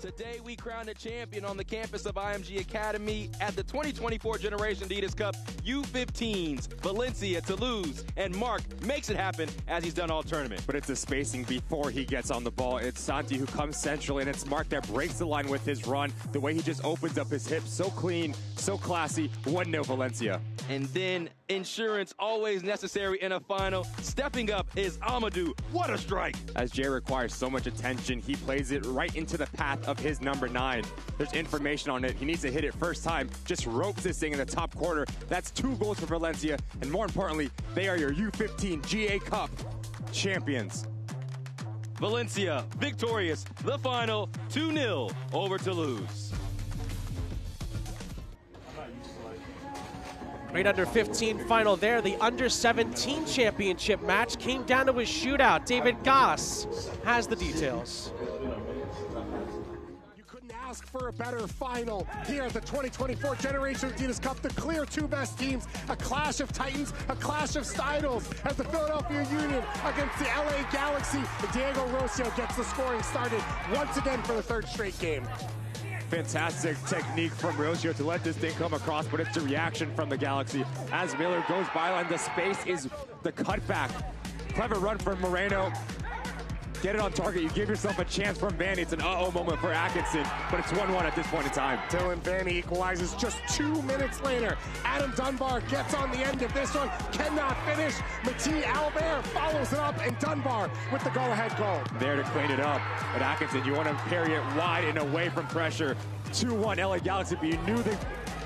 Today we crowned a champion on the campus of IMG Academy at the 2024 Generation Adidas Cup U15s. Valencia, Toulouse, and Mark makes it happen as he's done all tournament. But it's the spacing before he gets on the ball. It's Santi who comes central, and it's Mark that breaks the line with his run. The way he just opens up his hips, so clean, so classy. 1-0 Valencia. And then insurance always necessary in a final. Stepping up is Amadou. What a strike! As Jay requires so much attention, he plays it right into the path of his number 9. There's information on it. He needs to hit it first time. Just ropes this thing in the top corner. That's 2 goals for Valencia. And more importantly, they are your U15 GA Cup champions. Valencia victorious. The final 2-0 over Toulouse. Great under-15 final there. The under-17 championship match came down to a shootout. David Goss has the details. Ask for a better final here at the 2024 Generation Adidas Cup. The clear two best teams, a clash of titans, a clash of styles, as the Philadelphia Union against the LA Galaxy. Diego Rossio gets the scoring started once again for the third straight game. Fantastic technique from Rossio to let this thing come across, but it's a reaction from the Galaxy. As Miller goes byline, the space is the cutback. Clever run from Moreno. Get it on target. You give yourself a chance from Vanny. It's an uh-oh moment for Atkinson, but it's 1-1 at this point in time. Dylan Vanny equalizes just 2 minutes later. Adam Dunbar gets on the end of this one, cannot finish. Mati Albert follows it up, and Dunbar with the go-ahead goal. There to clean it up. But Atkinson, you want to carry it wide and away from pressure. 2-1 LA Galaxy, but you knew the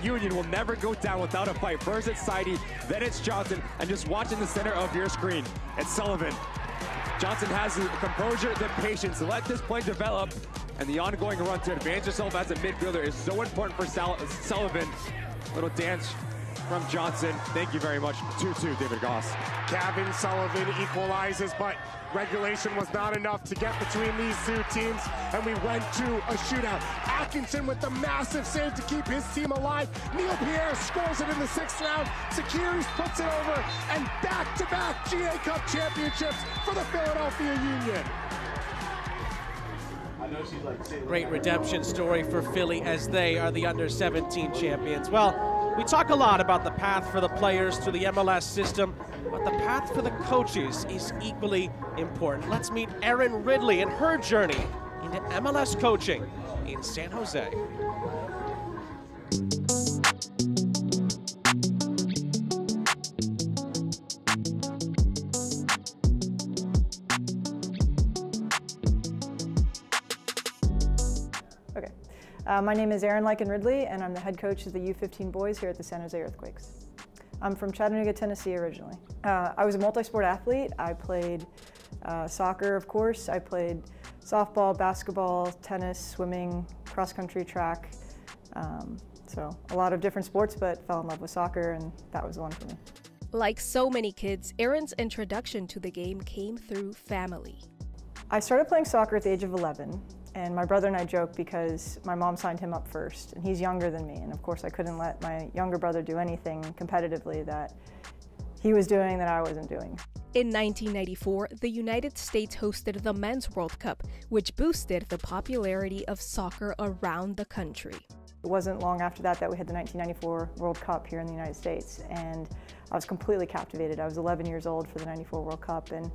Union will never go down without a fight. First it's Saidi, then it's Johnson, and just watching the center of your screen, it's Sullivan. Johnson has the composure, the patience. Let this play develop, and the ongoing run to advance yourself as a midfielder is so important for Sullivan. Little dance from Johnson. Thank you very much. 2-2, David Goss. Gavin Sullivan equalizes, but regulation was not enough to get between these two teams, and we went to a shootout. Atkinson with the massive save to keep his team alive. Neil Pierre scores it in the sixth round. Sakiris puts it over, and back-to-back GA Cup championships for the Philadelphia Union. Great redemption story for Philly as they are the under-17 champions. Well, we talk a lot about the path for the players to the MLS system, but the path for the coaches is equally important. Let's meet Erin Ridley and her journey into MLS coaching in San Jose. Okay, my name is Erin Lycan Ridley, and I'm the head coach of the U15 boys here at the San Jose Earthquakes. I'm from Chattanooga, Tennessee originally. I was a multi-sport athlete. I played soccer, of course. I played softball, basketball, tennis, swimming, cross-country, track. So a lot of different sports, but fell in love with soccer, and that was the one for me. Like so many kids, Erin's introduction to the game came through family. I started playing soccer at the age of 11, and my brother and I joke because my mom signed him up first, and he's younger than me, and of course I couldn't let my younger brother do anything competitively that he was doing that I wasn't doing. In 1994, the United States hosted the Men's World Cup, which boosted the popularity of soccer around the country. It wasn't long after that that we had the 1994 World Cup here in the United States, and I was completely captivated. I was 11 years old for the 94 World Cup, and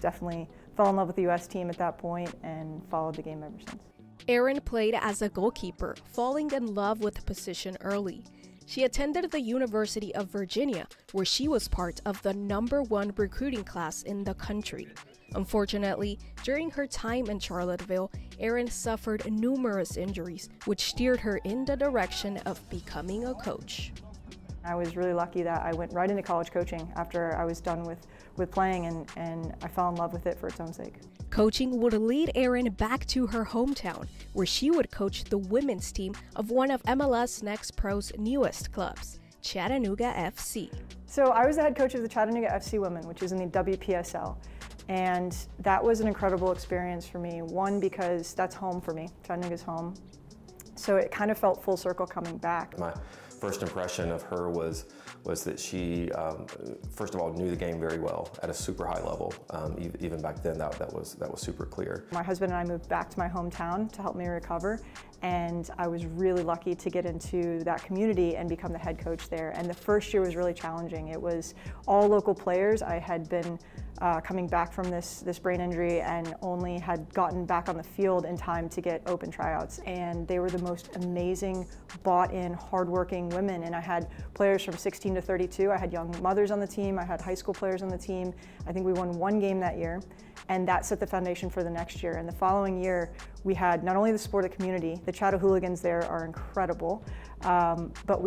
definitely fell in love with the U.S. team at that point and followed the game ever since. Erin played as a goalkeeper, falling in love with the position early. She attended the University of Virginia, where she was part of the #1 recruiting class in the country. Unfortunately, during her time in Charlottesville, Erin suffered numerous injuries, which steered her in the direction of becoming a coach. I was really lucky that I went right into college coaching after I was done with playing, and I fell in love with it for its own sake. Coaching would lead Erin back to her hometown, where she would coach the women's team of one of MLS Next Pro's newest clubs, Chattanooga FC. So I was the head coach of the Chattanooga FC Women, which is in the WPSL, and that was an incredible experience for me. One, because that's home for me. Chattanooga's home. So it kind of felt full circle coming back. My first impression of her was that she, first of all, knew the game very well at a super high level. Even back then, that was super clear. My husband and I moved back to my hometown to help me recover, and I was really lucky to get into that community and become the head coach there. And the first year was really challenging. It was all local players. I had been coming back from this brain injury and only had gotten back on the field in time to get open tryouts. And they were the most amazing, bought-in, hardworking women. And I had players from 16 to 32. I had young mothers on the team. I had high school players on the team. I think we won one game that year. And that set the foundation for the next year. And the following year, we had not only the sport of community, the Chattahooligans there are incredible, But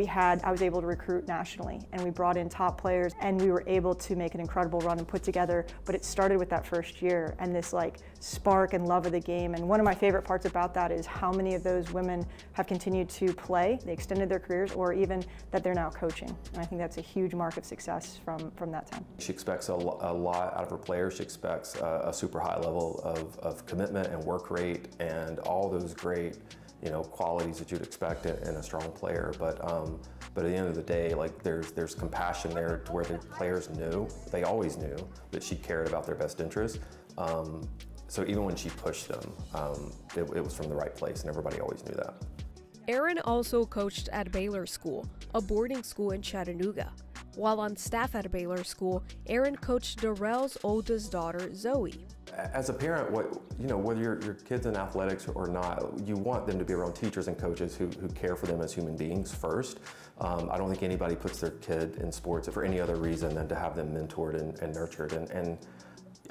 I was able to recruit nationally, and we brought in top players, and we were able to make an incredible run and put together. But it started with that first year and this like spark and love of the game. And one of my favorite parts about that is how many of those women have continued to play, they extended their careers, or even that they're now coaching. And I think that's a huge mark of success from that time. She expects a lot out of her players. She expects a super high level of commitment and work rate and all those great, you know, qualities that you'd expect in a strong player. But at the end of the day, like there's compassion there to where the players knew, they always knew that she cared about their best interests. So even when she pushed them, it was from the right place, and everybody always knew that. Erin also coached at Baylor School, a boarding school in Chattanooga. While on staff at Baylor School, Erin coached Darrell's oldest daughter, Zoe. As a parent, whether your kid's in athletics or not, you want them to be around teachers and coaches who care for them as human beings first. I don't think anybody puts their kid in sports for any other reason than to have them mentored and nurtured. And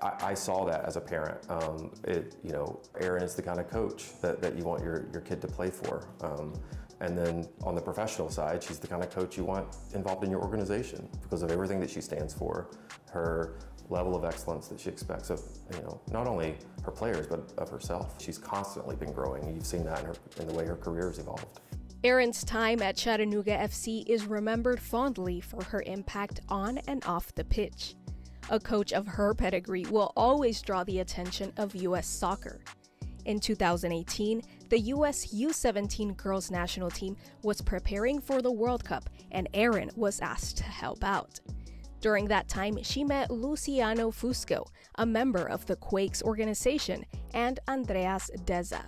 I saw that as a parent. Erin is the kind of coach that you want your kid to play for. And then on the professional side, she's the kind of coach you want involved in your organization because of everything that she stands for, her level of excellence that she expects of, not only her players, but of herself. She's constantly been growing. You've seen that in the way her career has evolved. Erin's time at Chattanooga FC is remembered fondly for her impact on and off the pitch. A coach of her pedigree will always draw the attention of U.S. soccer. In 2018, the U.S. U-17 girls national team was preparing for the World Cup, and Erin was asked to help out. During that time, she met Luciano Fusco, a member of the Quakes organization, and Andreas Deza.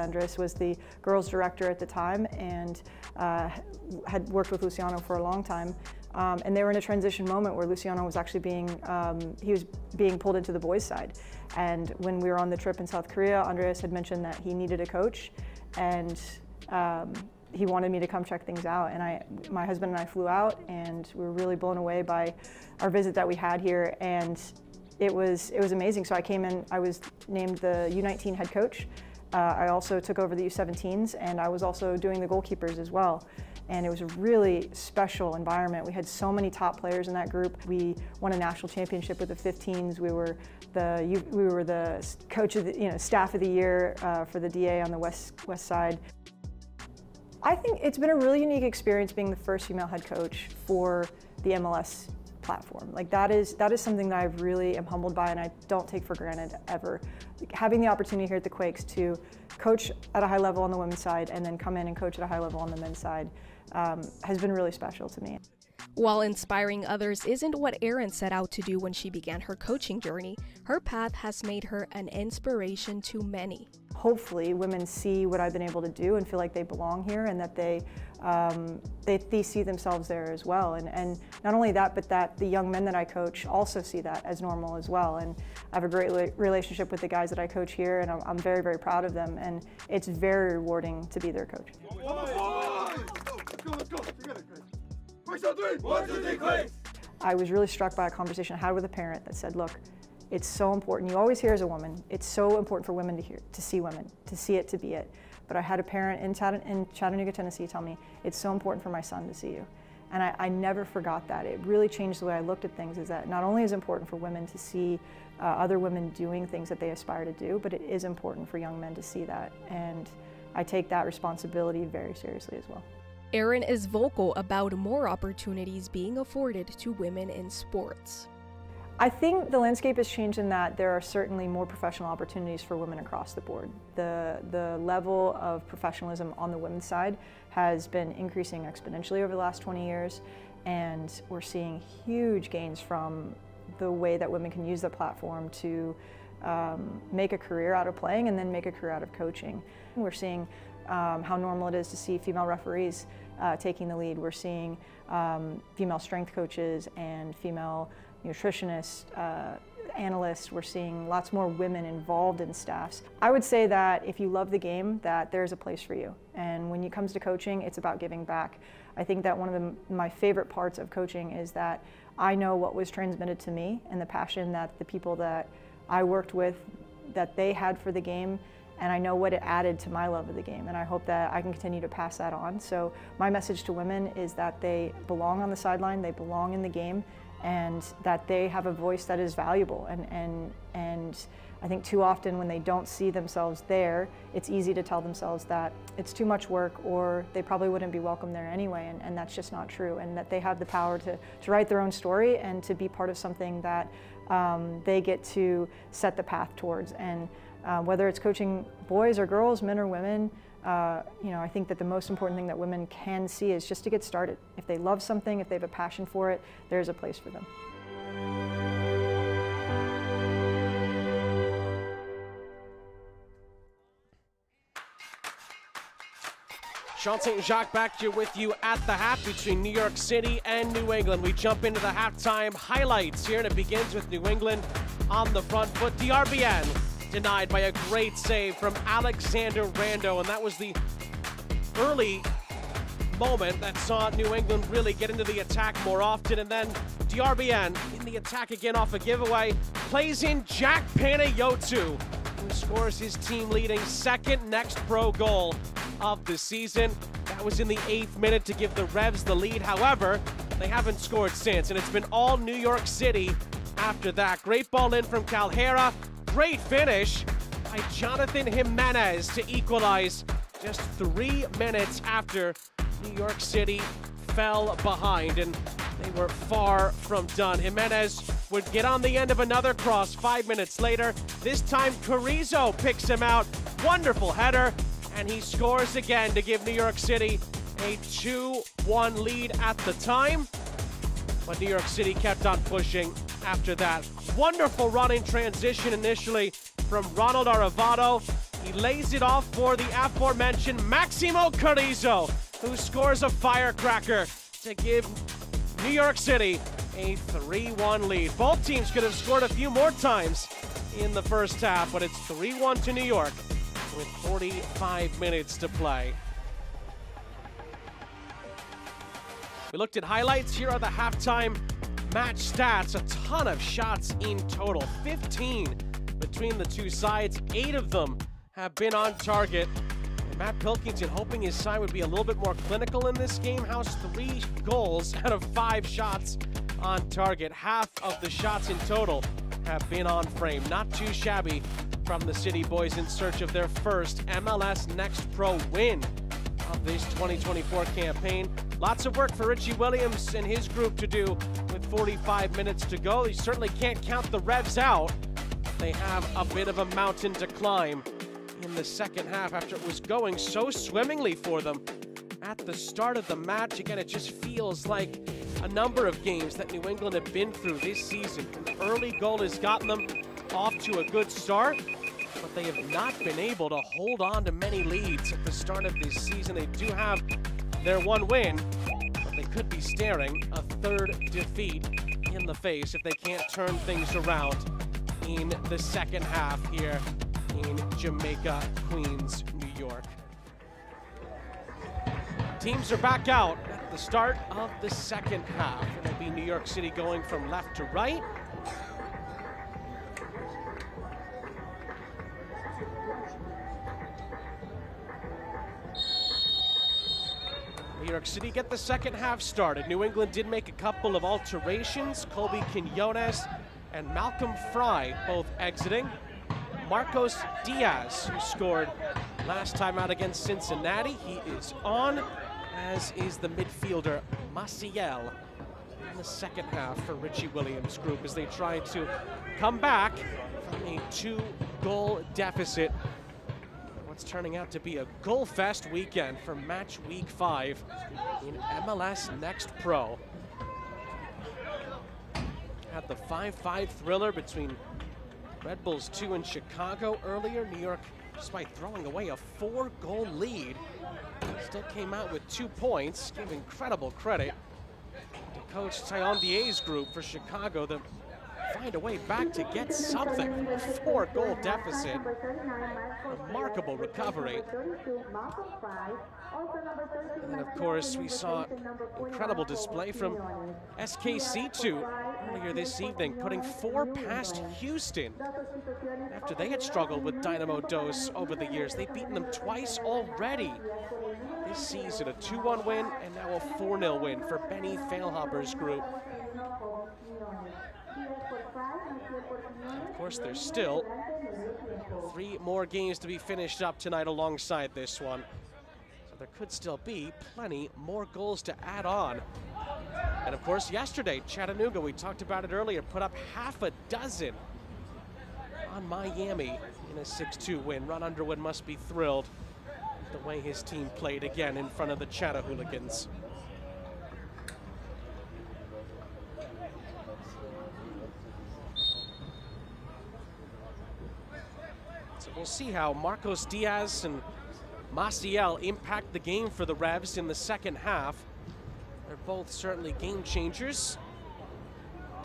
Andres was the girls director at the time and had worked with Luciano for a long time. And they were in a transition moment where Luciano was actually being pulled into the boys' side. And when we were on the trip in South Korea, Andreas had mentioned that he needed a coach, and he wanted me to come check things out. And my husband and I flew out, and we were really blown away by our visit that we had here. And it was amazing. So I came in, I was named the U19 head coach. I also took over the U17s, and I was also doing the goalkeepers as well. And it was a really special environment. We had so many top players in that group. We won a national championship with the 15s. We were the coach of the, staff of the year for the DA on the west side. I think it's been a really unique experience being the first female head coach for the MLS platform. Like that is something that I really am humbled by, and I don't take for granted ever. Having the opportunity here at the Quakes to coach at a high level on the women's side and then come in and coach at a high level on the men's side has been really special to me. While inspiring others isn't what Erin set out to do when she began her coaching journey, her path has made her an inspiration to many. Hopefully, women see what I've been able to do and feel like they belong here, and that they see themselves there as well. And not only that, but that the young men that I coach also see that as normal as well. And I have a great relationship with the guys that I coach here, and I'm very, very proud of them. And it's very rewarding to be their coach. I was really struck by a conversation I had with a parent that said, look, it's so important. You always hear as a woman, it's so important for women to hear, to see women, to see it, to be it. But I had a parent in Chattanooga, Tennessee tell me, it's so important for my son to see you. And I never forgot that. It really changed the way I looked at things, is that not only is it important for women to see other women doing things that they aspire to do, but it is important for young men to see that. And I take that responsibility very seriously as well. Erin is vocal about more opportunities being afforded to women in sports. I think the landscape has changed in that there are certainly more professional opportunities for women across the board. The level of professionalism on the women's side has been increasing exponentially over the last 20 years, and we're seeing huge gains from the way that women can use the platform to make a career out of playing and then make a career out of coaching. We're seeing how normal it is to see female referees taking the lead. We're seeing female strength coaches and female nutritionists, analysts. We're seeing lots more women involved in staffs. I would say that if you love the game, that there's a place for you. And when it comes to coaching, it's about giving back. I think that one of my favorite parts of coaching is that I know what was transmitted to me and the passion that the people that I worked with, that they had for the game, and I know what it added to my love of the game, and I hope that I can continue to pass that on. So my message to women is that they belong on the sideline, they belong in the game, and that they have a voice that is valuable. And I think too often when they don't see themselves there, it's easy to tell themselves that it's too much work or they probably wouldn't be welcome there anyway, and that's just not true, and that they have the power to write their own story and to be part of something that they get to set the path towards. And whether it's coaching boys or girls, men or women, you know, I think that the most important thing that women can see is just to get started. If they love something, if they have a passion for it, there's a place for them. Sean St. Jacques back to with you at the half between New York City and New England. We jump into the halftime highlights here, and it begins with New England on the front foot. Darbinyan denied by a great save from Alexander Rando, and that was the early moment that saw New England really get into the attack more often. And then Darbinyan in the attack again off a giveaway, plays in Jack Panayotou, who scores his team-leading second Next Pro goal of the season. That was in the 8th minute to give the Revs the lead. However, they haven't scored since, and it's been all New York City after that. Great ball in from Calhara. Great finish by Jonathan Jimenez to equalize just 3 minutes after New York City fell behind, and they were far from done. Jimenez would get on the end of another cross 5 minutes later. This time Carrizo picks him out. Wonderful header. And he scores again to give New York City a 2-1 lead at the time. But New York City kept on pushing after that. Wonderful run in transition initially from Ronald Aravalo. He lays it off for the aforementioned Maximo Carrizo, who scores a firecracker to give New York City a 3-1 lead. Both teams could have scored a few more times in the first half, but it's 3-1 to New York with 45 minutes to play. We looked at highlights. Here are the halftime match stats. A ton of shots in total, 15 between the two sides. 8 of them have been on target. And Matt Pilkington hoping his side would be a little bit more clinical in this game. Housed 3 goals out of 5 shots on target. Half of the shots in total have been on frame. Not too shabby from the City Boys in search of their first MLS Next Pro win of this 2024 campaign. Lots of work for Richie Williams and his group to do with 45 minutes to go. He certainly can't count the Revs out. They have a bit of a mountain to climb in the second half after it was going so swimmingly for them at the start of the match. Again, it just feels like a number of games that New England have been through this season. An early goal has gotten them off to a good start, but they have not been able to hold on to many leads at the start of this season. They do have their one win, but they could be staring a third defeat in the face if they can't turn things around in the second half here in Jamaica, Queens, New York. Teams are back out at the start of the second half. It'll be New York City going from left to right. New York City get the second half started. New England did make a couple of alterations. Colby Quinones and Malcolm Fry both exiting. Marcos Diaz, who scored last time out against Cincinnati, he is on, as is the midfielder Maciel in the second half for Richie Williams' group as they try to come back from a 2-goal deficit. It's turning out to be a goal fest weekend for match week 5 in MLS Next Pro. Had the 5-5 thriller between Red Bulls 2 and Chicago earlier. New York, despite throwing away a 4-goal lead, still came out with 2 points. Give incredible credit to Coach Taillon Die's group for Chicago. The find a way back to get something from a 4-goal deficit. Remarkable recovery. And of course, we saw incredible display from SKC2 earlier this evening, putting 4 past Houston. After they had struggled with Dynamo Dos over the years, they've beaten them twice already this season. A 2-1 win and now a 4-0 win for Benny Failhopper's group. Of course, there's still 3 more games to be finished up tonight alongside this one. So there could still be plenty more goals to add on. And of course, yesterday, Chattanooga, we talked about it earlier, put up 6 on Miami in a 6-2 win. Ron Underwood must be thrilled the way his team played again in front of the Chattahooligans. We'll see how Marcos Diaz and Maciel impact the game for the Revs in the second half. They're both certainly game changers.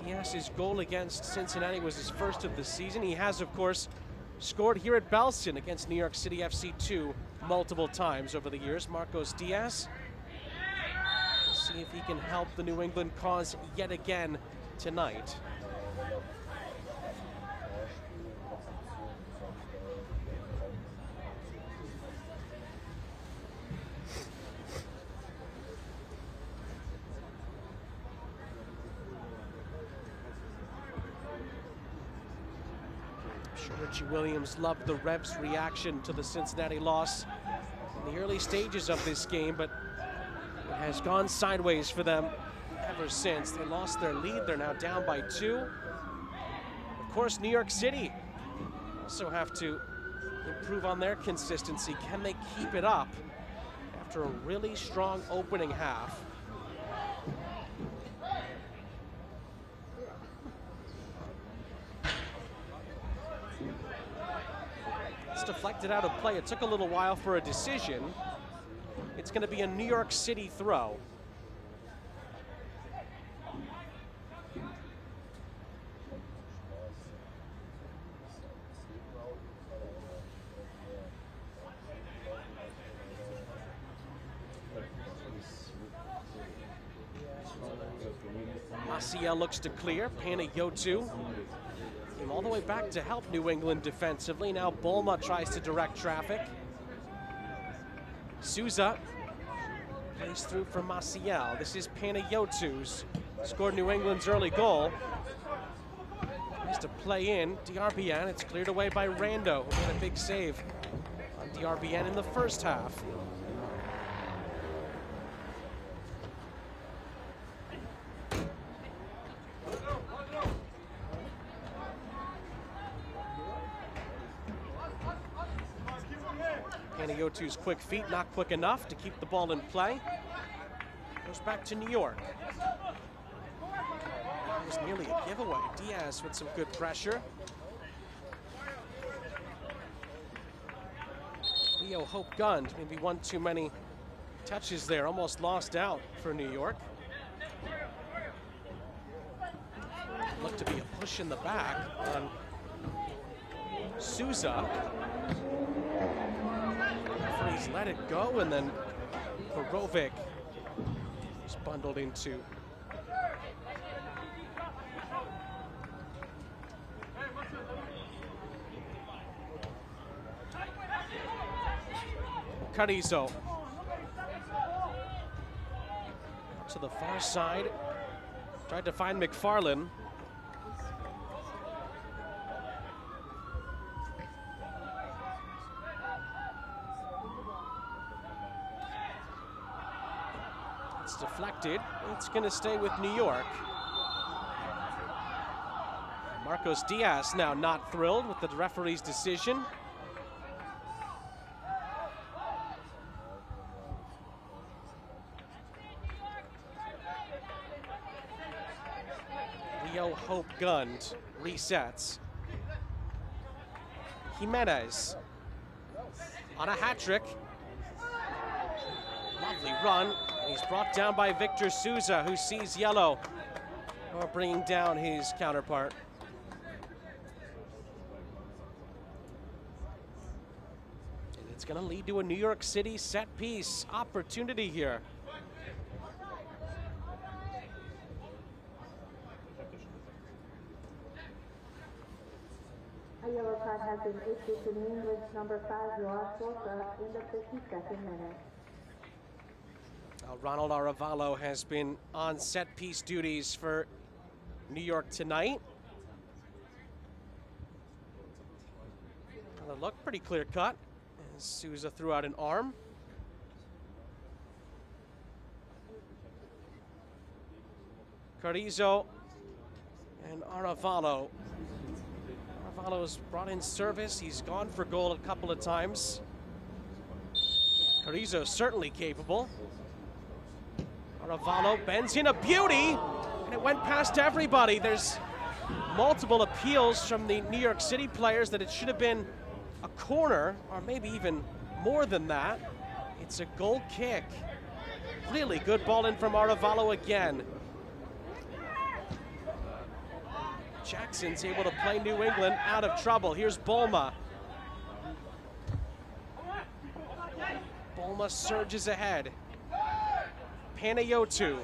Diaz's goal against Cincinnati was his first of the season. He has, of course, scored here at Belson against New York City FC2 multiple times over the years. Marcos Diaz. We'll see if he can help the New England cause yet again tonight. Richie Williams loved the Revs' reaction to the Cincinnati loss in the early stages of this game, but it has gone sideways for them ever since. They lost their lead. They're now down by 2. Of course, New York City also have to improve on their consistency. Can they keep it up after a really strong opening half? Deflected out of play. It took a little while for a decision. It's going to be a New York City throw. Maciel looks to clear. Panayotou all the way back to help New England defensively. Now Bulma tries to direct traffic. Souza plays through for Maciel. This is Panayotou's, scored New England's early goal. Tries to play in Darbinyan. It's cleared away by Rando, who made a big save on Darbinyan in the first half. Panayotou's quick feet, not quick enough to keep the ball in play. Goes back to New York. That was nearly a giveaway. Diaz with some good pressure. Leo Hope gunned, maybe one too many touches there. Almost lost out for New York. Looked to be a push in the back on Souza. He's let it go, and then Borovic was bundled into. Carrizo. To the far side. Tried to find McFarlane. Deflected. It's going to stay with New York. Marcos Diaz now not thrilled with the referee's decision. Leo Hope gunned, resets. Jimenez on a hat trick. Lovely run. He's brought down by Victor Souza, who sees yellow, or bringing down his counterpart. It's going to lead to a New York City set piece opportunity here. A yellow card has been issued to New England's number 5, Jacob Jackson, in the 52nd minute. Ronald Aravalo has been on set piece duties for New York tonight. It looked pretty clear cut as Souza threw out an arm. Carrizo and Aravalo. Aravalo's brought in service. He's gone for goal a couple of times. Carrizo certainly capable. Aravalo bends in a beauty, and it went past everybody. There's multiple appeals from the New York City players that it should have been a corner, or maybe even more than that. It's a goal kick. Really good ball in from Aravalo again. Jackson's able to play New England out of trouble. Here's Bolma. Bolma surges ahead. Panayotou.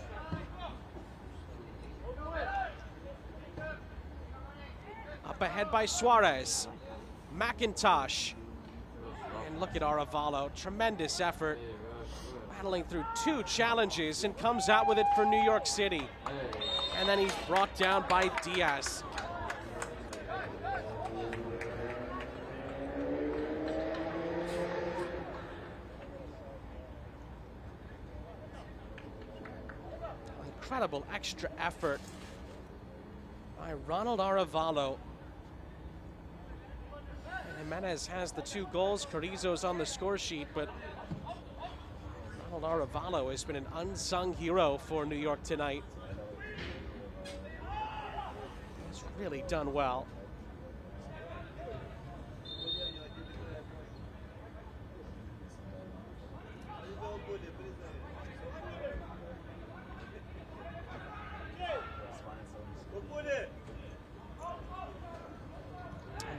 Up ahead by Suarez. McIntosh. And look at Aravalo. Tremendous effort. Battling through two challenges and comes out with it for New York City. And then he's brought down by Diaz. Incredible extra effort by Ronald Aravalo. And Jimenez has the 2 goals. Carrizo's on the score sheet, but Ronald Aravalo has been an unsung hero for New York tonight. He's really done well.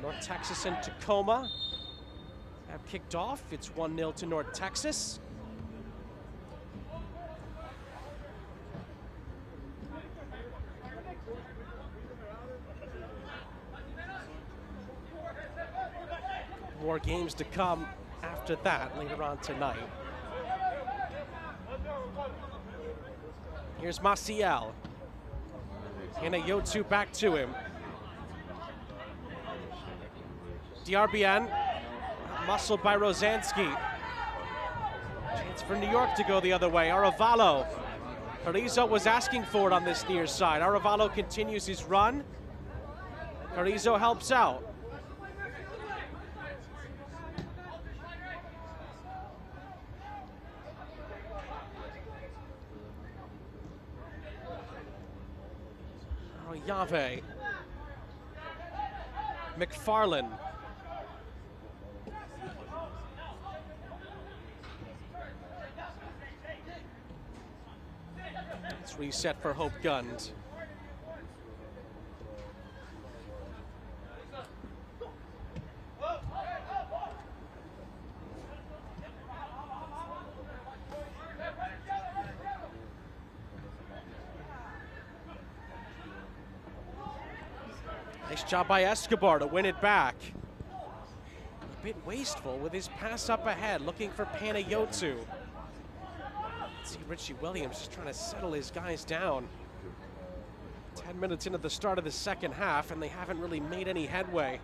North Texas and Tacoma have kicked off. It's 1-0 to North Texas. More games to come after that later on tonight. Here's Maciel. Panayotou back to him. Darbinyan, muscled by Rosanski. Chance for New York to go the other way. Aravalo. Carrizo was asking for it on this near side. Aravalo continues his run. Carrizo helps out. Yave. McFarlane. It's reset for Hope Gund. Nice job by Escobar to win it back. A bit wasteful with his pass up ahead, looking for Panayotou. See Richie Williams just trying to settle his guys down. 10 minutes into the start of the second half, and they haven't really made any headway.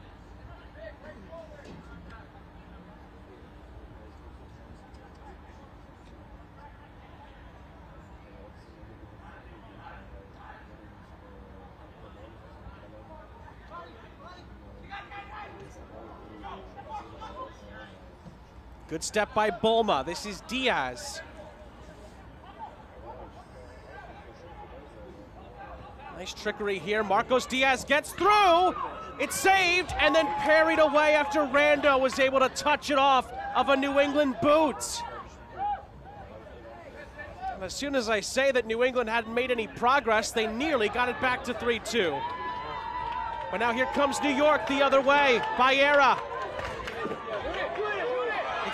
Good step by Bolma. This is Diaz. Nice trickery here. Marcos Diaz gets through. It's saved and then parried away after Rando was able to touch it off of a New England boot. And as soon as I say that New England hadn't made any progress, they nearly got it back to 3-2. But now here comes New York the other way. Bayera.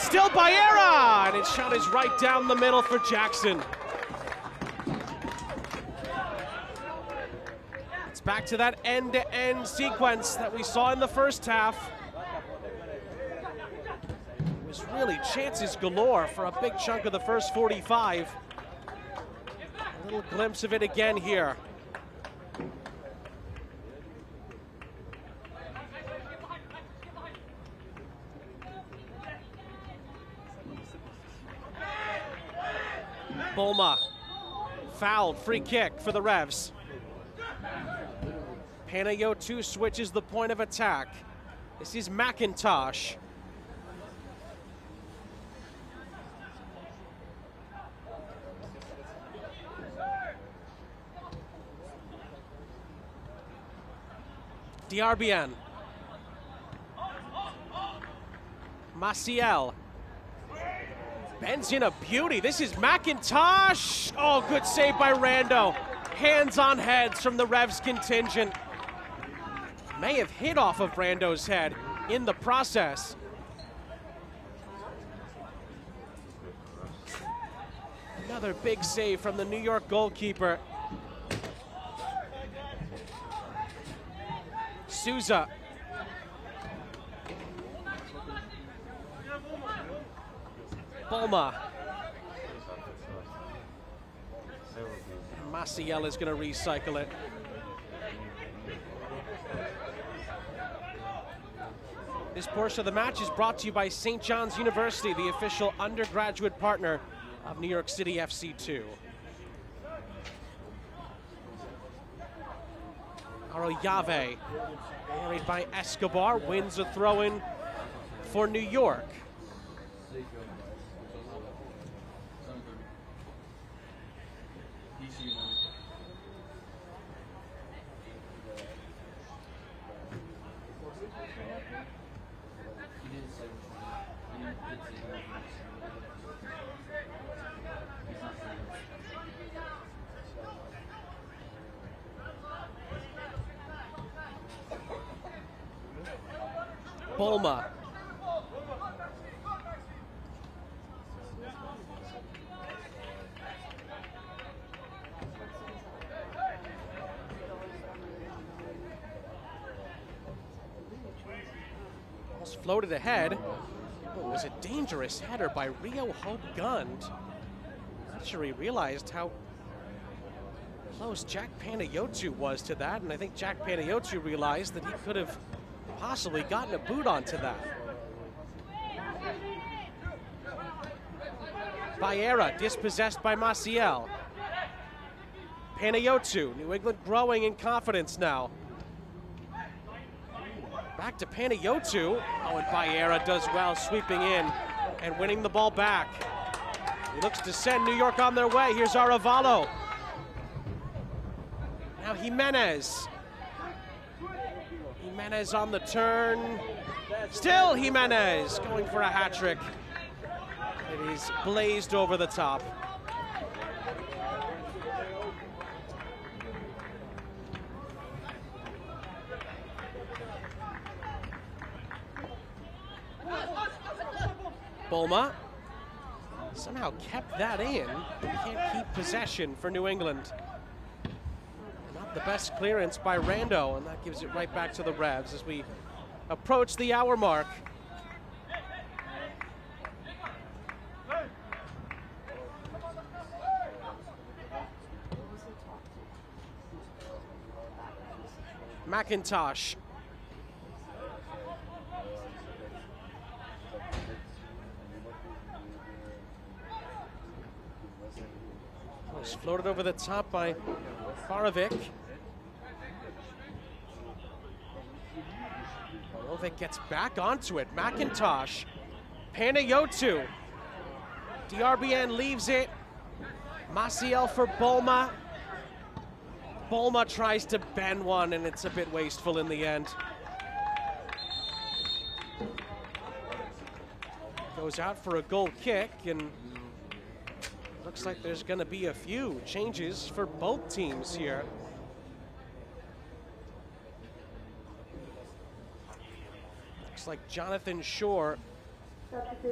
It's still Bayera, and his shot is right down the middle for Jackson. It's back to that end-to-end sequence that we saw in the first half. It was really chances galore for a big chunk of the first 45. A little glimpse of it again here. Bulma, fouled, free kick for the Revs. Panayotou switches the point of attack. This is McIntosh. Darbinyan. Maciel. Ben's in a beauty. This is McIntosh. Oh, good save by Rando. Hands on heads from the Revs contingent. May have hit off of Rando's head in the process. Another big save from the New York goalkeeper. Souza. Bulma. And Maciel is going to recycle it. This portion of the match is brought to you by St. John's University, the official undergraduate partner of New York City FC2. Aroyave, carried by Escobar, wins a throw-in for New York. Bulma. Almost floated ahead. It was a dangerous header by Rio Hope Gund. Not sure he realized how close Jack Panayotou was to that, and I think Jack Panayotou realized that he could have possibly gotten a boot onto that. Bayera dispossessed by Maciel. Panayotou, New England growing in confidence now. Back to Panayotou. Oh, and Bayera does well, sweeping in and winning the ball back. He looks to send New York on their way. Here's Aravalo. Now Jimenez. Jimenez on the turn. Still Jimenez going for a hat trick. It is blazed over the top. Bulma somehow kept that in. Can't keep possession for New England. The best clearance by Rando, and that gives it right back to the Revs as we approach the hour mark. McIntosh. It was floated over the top by Farovic. That gets back onto it. McIntosh, Panayotou, Darbinyan leaves it. Maciel for Bulma. Bulma tries to bend one, and it's a bit wasteful in the end. Goes out for a goal kick, and looks like there's going to be a few changes for both teams here. Like Jonathan Shore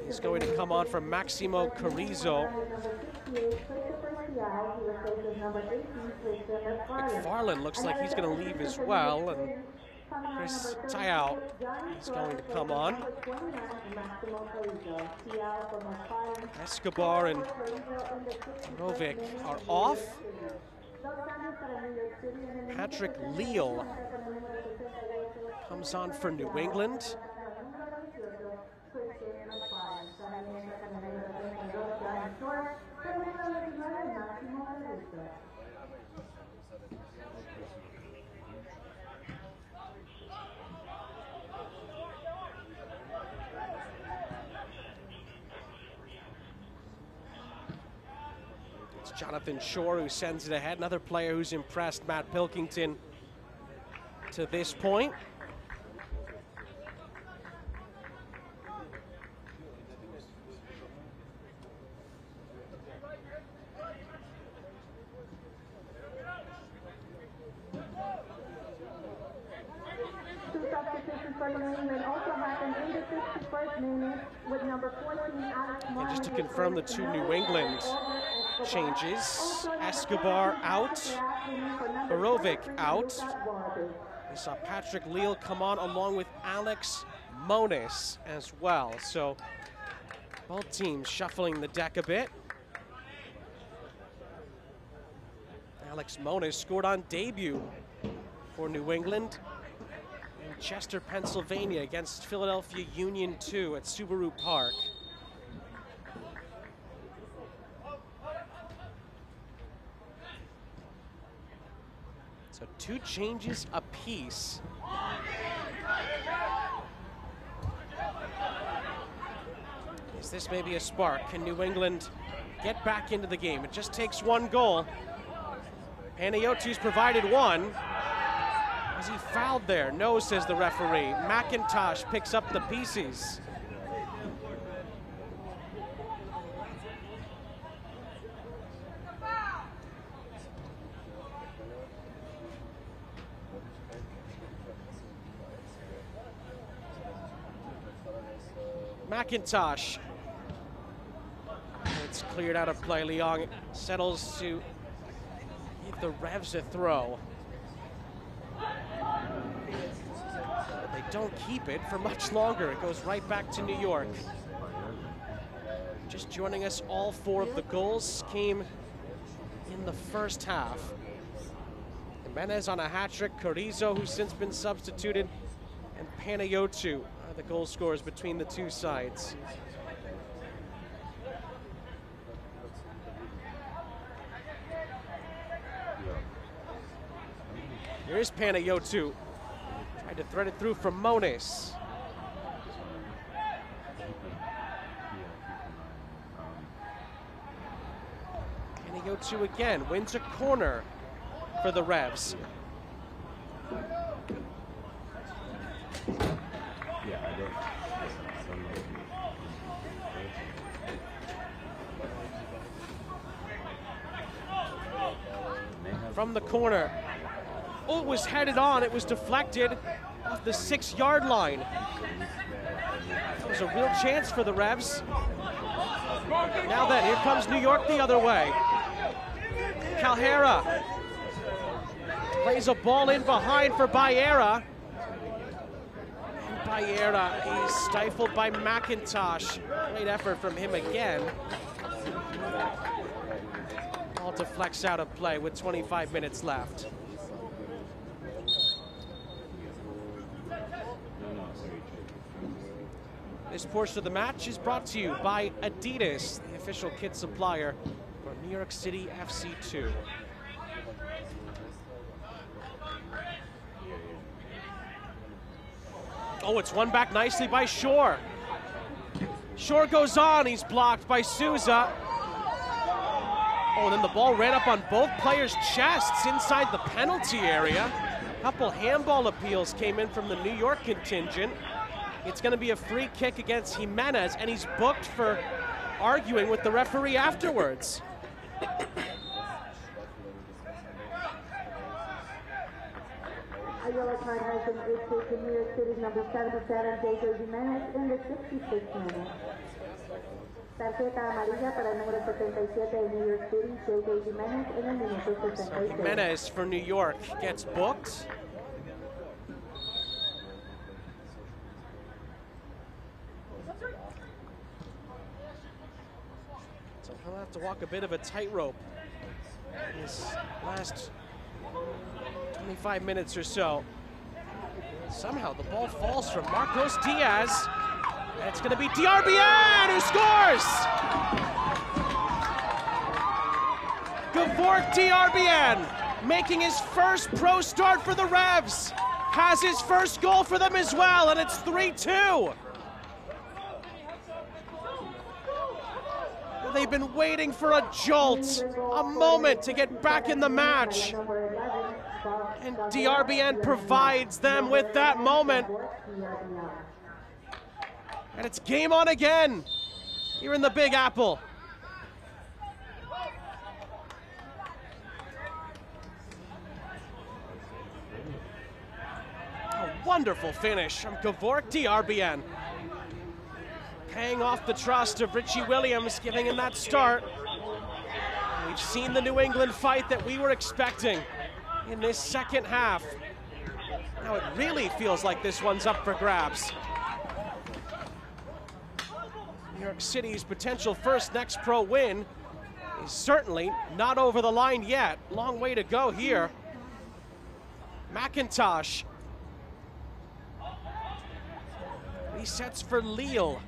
is going to come on from Maximo Carrizo. McFarlane looks like he's going to leave as well, and Chris Tiao is going to come on. Escobar and Novick are off. Patrick Leal comes on for New England. It's Jonathan Shore who sends it ahead. Another player who's impressed Matt Pilkington to this point. And just to confirm the two New England changes, Escobar out, Borovic out. We saw Patrick Leal come on along with Alex Monis as well. So both teams shuffling the deck a bit. Alex Monis scored on debut for New England in Chester, Pennsylvania against Philadelphia Union 2 at Subaru Park. So two changes apiece. Is this maybe a spark? Can New England get back into the game? It just takes one goal. Panayotu's provided one. Was he fouled there? No, says the referee. McIntosh picks up the pieces. McIntosh. It's cleared out of play. Leong settles to give the Revs a throw. But they don't keep it for much longer. It goes right back to New York. Just joining us, all four of the goals came in the first half. Jimenez on a hat trick, Carrizo, who's since been substituted, and Panayotou. The goal scorers between the two sides. Here is Panayotou. Tried to thread it through from Monis. Panayotou again wins a corner for the Revs. From the corner. Oh, it was headed on. It was deflected off the 6-yard line. That was a real chance for the Revs. Now then, here comes New York the other way. Calhara plays a ball in behind for Bayera. Bayera, he's stifled by McIntosh. Great effort from him again. Ball deflects out of play with 25 minutes left. This portion of the match is brought to you by Adidas, the official kit supplier for New York City FC2. Oh, it's won back nicely by Shore. Shore goes on, he's blocked by Souza. Oh, and then the ball ran up on both players' chests inside the penalty area. A couple handball appeals came in from the New York contingent. It's gonna be a free kick against Jimenez, and he's booked for arguing with the referee afterwards. a yellow card has been issued to New York City's number 77, Jonathan Jimenez, in the 66th minute. Tarjeta amarilla para el número 77 de New York City, Jonathan Jimenez, in the minuto 66. Jimenez for New York gets booked. So he'll have to walk a bit of a tightrope in this last 25 minutes or so. Somehow the ball falls from Marcos Diaz. That's going to be Darbinyan who scores! Gevorg Darbinyan making his first pro start for the Revs. Has his first goal for them as well, and it's 3-2. They've been waiting for a jolt, a moment to get back in the match. And Darbinyan provides them with that moment. And it's game on again here in the Big Apple. A wonderful finish from Gevorg Darbinyan. Paying off the trust of Richie Williams, giving him that start. We've seen the New England fight that we were expecting in this second half. Now it really feels like this one's up for grabs. New York City's potential first Next Pro win is certainly not over the line yet. Long way to go here. McIntosh. Resets for Leal.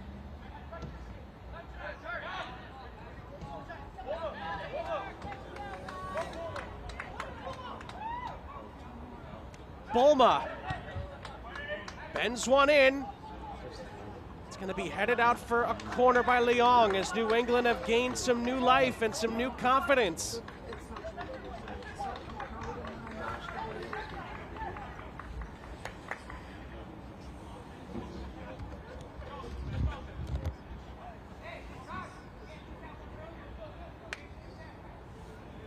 Bulma bends one in. It's going to be headed out for a corner by Leong as New England have gained some new life and some new confidence.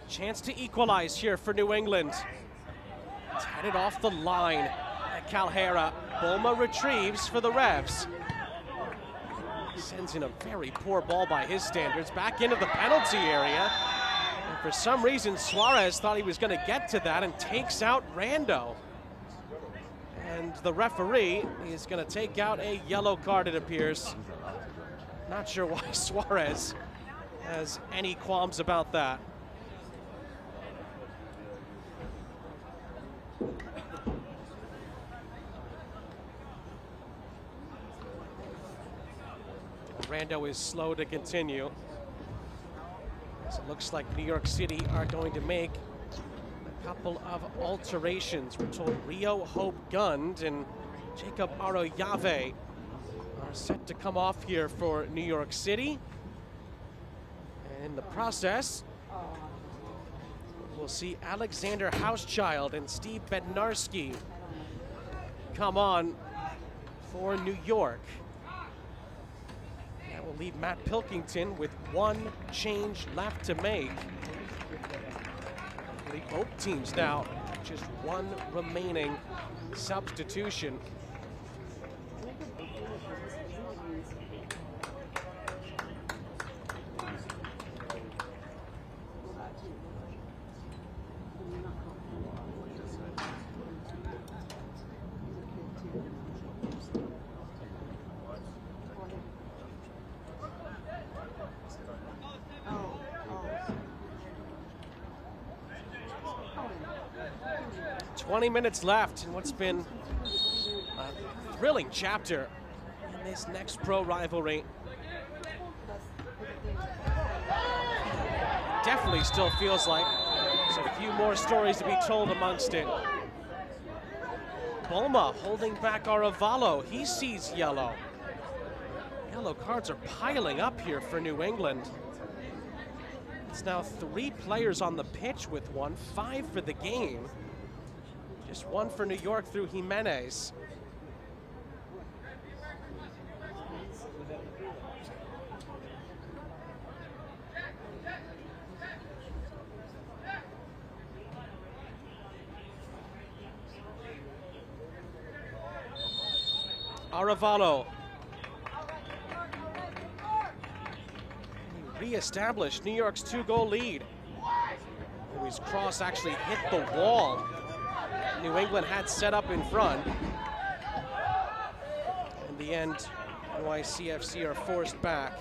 Chance to equalize here for New England. It's headed off the line at Calhara. Bulma retrieves for the Revs. Sends in a very poor ball by his standards. Back into the penalty area. And for some reason, Suarez thought he was going to get to that and takes out Rando. And the referee is going to take out a yellow card, it appears. Not sure why Suarez has any qualms about that. Rando is slow to continue. So it looks like New York City are going to make a couple of alterations. We're told Rio Hope Gund and Jacob Aroyave are set to come off here for New York City. And in the process, we'll see Alexander Housechild and Steve Bednarski come on for New York. That will leave Matt Pilkington with one change left to make. Both teams now, just one remaining substitution. Minutes left in what's been a thrilling chapter in this Next Pro rivalry. Definitely still feels like there's a few more stories to be told amongst it. Bulma holding back Aravalo. He sees yellow. Yellow cards are piling up here for New England. It's now 3 players on the pitch with one, 5 for the game. Just one for New York through Jimenez. Aravalo. Re-established New York's two-goal lead. Oh, his cross actually hit the wall. New England had set up in front. In the end, NYCFC are forced back.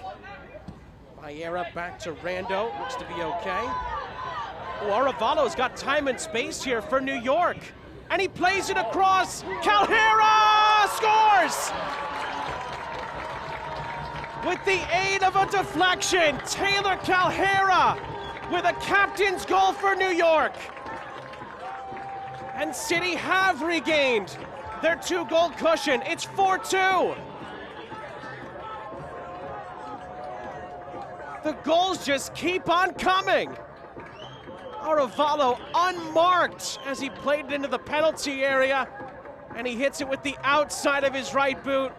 Ayera back to Rando, looks to be okay. Oh, Aravalo's got time and space here for New York. And he plays it across, Calhara scores! With the aid of a deflection, Taylor Calhara with a captain's goal for New York. And City have regained their two-goal cushion. It's 4-2. The goals just keep on coming. Aravalo unmarked as he played it into the penalty area, and he hits it with the outside of his right boot.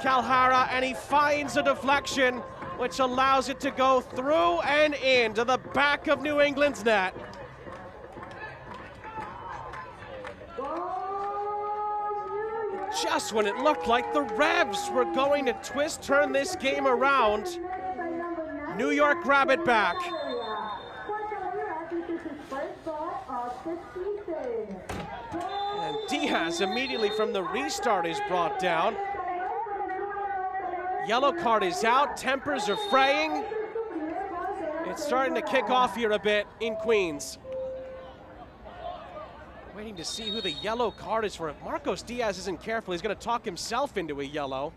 Calhara, and he finds a deflection, which allows it to go through and into the back of New England's net. Just when it looked like the Revs were going to twist, turn this game around, New York grab it back. And Diaz immediately from the restart is brought down. Yellow card is out, tempers are fraying. It's starting to kick off here a bit in Queens. Waiting to see who the yellow card is for. If Marcos Diaz isn't careful, he's gonna talk himself into a yellow.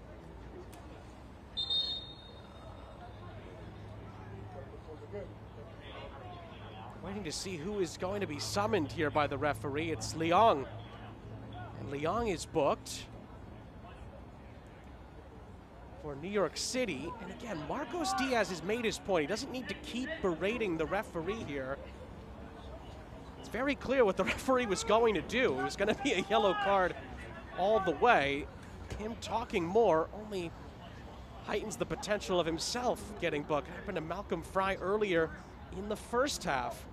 Waiting to see who is going to be summoned here by the referee. It's Leong, and Leong is booked for New York City. And again, Marcos Diaz has made his point. He doesn't need to keep berating the referee here. It's very clear what the referee was going to do. It was going to be a yellow card all the way. Him talking more only heightens the potential of himself getting booked. It happened to Malcolm Fry earlier in the first half.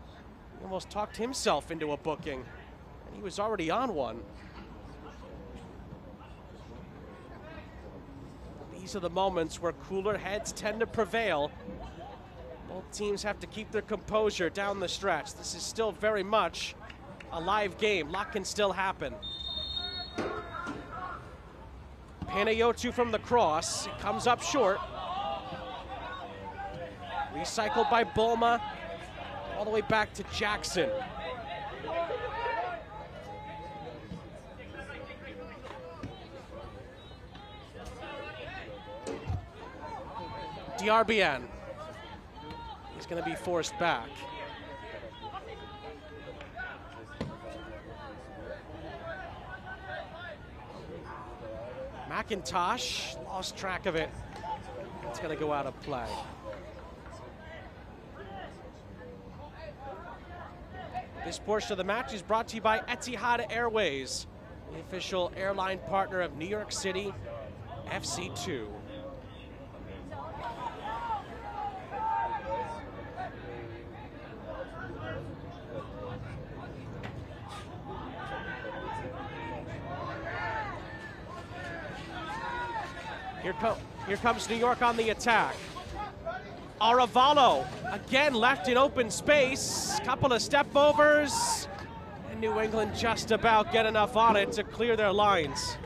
He almost talked himself into a booking, and he was already on one. These are the moments where cooler heads tend to prevail. Both teams have to keep their composure down the stretch. This is still very much a live game. A lot can still happen. Panayotou from the cross. It comes up short. Recycled by Bulma, all the way back to Jackson. Darbinyan is going to be forced back. McIntosh lost track of it. It's going to go out of play. This portion of the match is brought to you by Etihad Airways, the official airline partner of New York City FC2. Here comes New York on the attack. Aravalo, again left in open space, couple of step-overs, and New England just about get enough on it to clear their lines.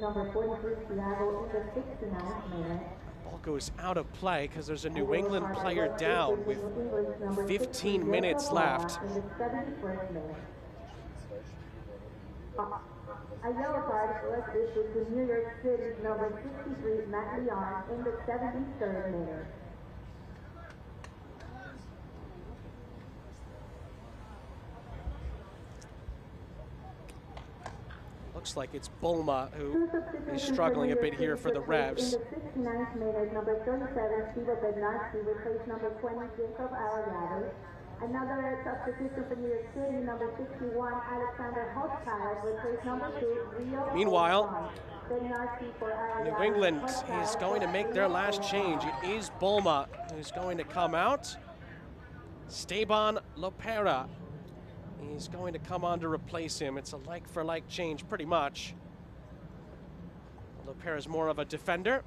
Number 43, Thiago, in the 69th minute. Ball goes out of play because there's a New England player down with 15 minutes left. A yellow card was issued to New York City, number 63, Matt Leon, in the 73rd minute. Looks like it's Bulma who is struggling a bit here for the Revs. In the 69th minute, number 37, Steve Bernard, replaced number 20, Jacob Jackson. Another substitution for New York City, number 61, Alexander Hochschild, replaced number 2, Rio. Meanwhile, New England is going to make their last change. It is Bulma who's going to come out. Esteban Lopera is going to come on to replace him. It's a like-for-like change, pretty much. Lopera's more of a defender.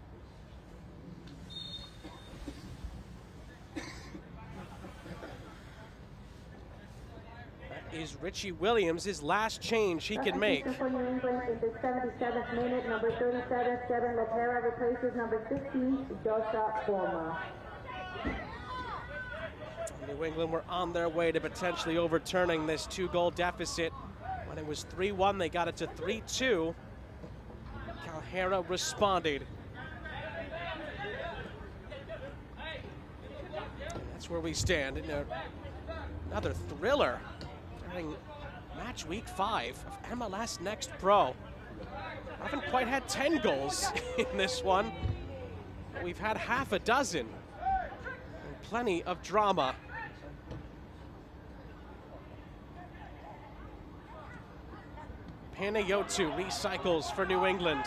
Is Richie Williams, his last change he can make. For New England is the 77th minute, number 37, Steven Lopera replaces number 16, Joshua Forma. New England were on their way to potentially overturning this 2-goal deficit. When it was 3-1, they got it to 3-2. Calhara responded. That's where we stand. Another thriller. Match week 5 of MLS Next Pro. I haven't quite had 10 goals in this one. We've had half a dozen. And plenty of drama. Panayotou recycles for New England.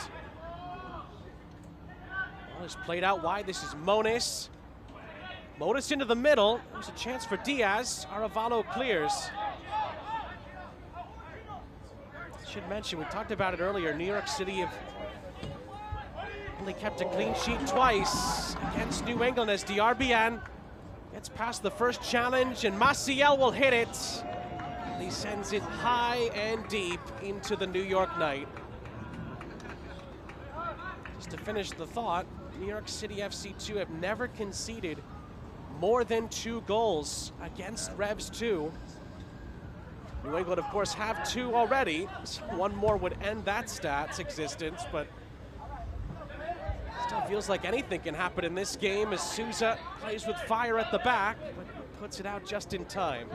Well, it's played out wide. This is Monis. Monis into the middle. There's a chance for Diaz. Aravalo clears. Should mention, we talked about it earlier, New York City have only kept a clean sheet twice against New England as Darbinyan gets past the first challenge and Maciel will hit it. And he sends it high and deep into the New York night. Just to finish the thought, New York City FC2 have never conceded more than 2 goals against Revs 2. New England, of course, have 2 already. So 1 more would end that stat's existence, but still feels like anything can happen in this game as Souza plays with fire at the back, but puts it out just in time.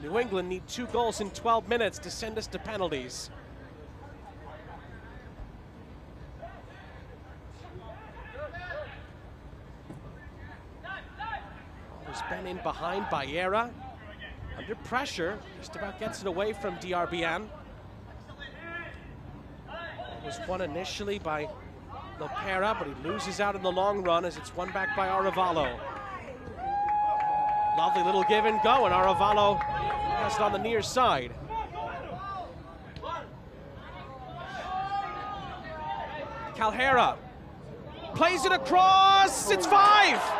New England need 2 goals in 12 minutes to send us to penalties. Been in behind Bayera. Under pressure, just about gets it away from Darbinyan. It was won initially by Lopera, but he loses out in the long run as it's won back by Aravalo. Lovely little give and go, and Aravalo has it on the near side. Calhara plays it across. It's 5.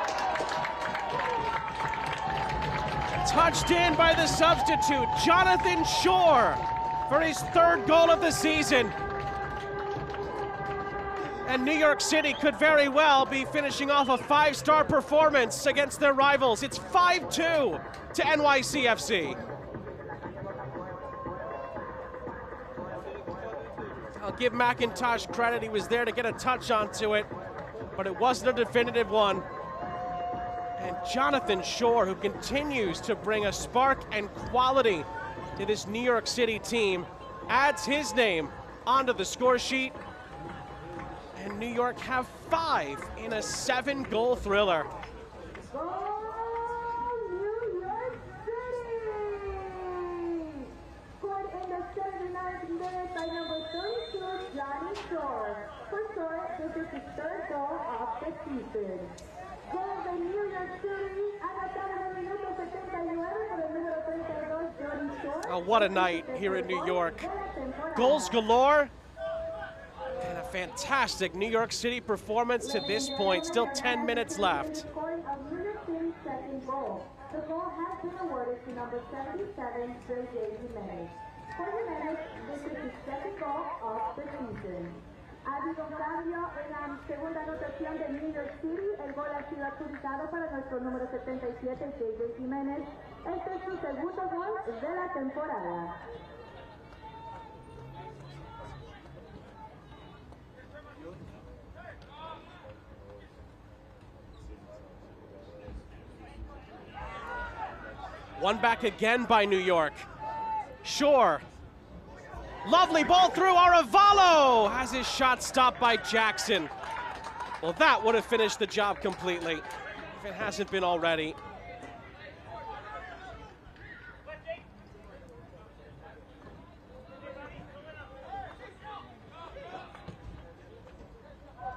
Touched in by the substitute, Jonathan Shore, for his 3rd goal of the season. And New York City could very well be finishing off a 5-star performance against their rivals. It's 5-2 to NYCFC. I'll give McIntosh credit. He was there to get a touch onto it, but it wasn't a definitive one. And Jonathan Shore, who continues to bring a spark and quality to this New York City team, adds his name onto the score sheet. And New York have 5 in a 7-goal thriller. Oh, what a night here in New York. Goals galore and a fantastic New York City performance to this point. Still 10 minutes left. The goal has been awarded to number 77, Gevorg Darbinyan. For Jimenez, this is his 2nd goal of the season. One back again by New York. Shore. Lovely ball through. Aravalo has his shot stopped by Jackson. Well, that would have finished the job completely. if it hasn't been already.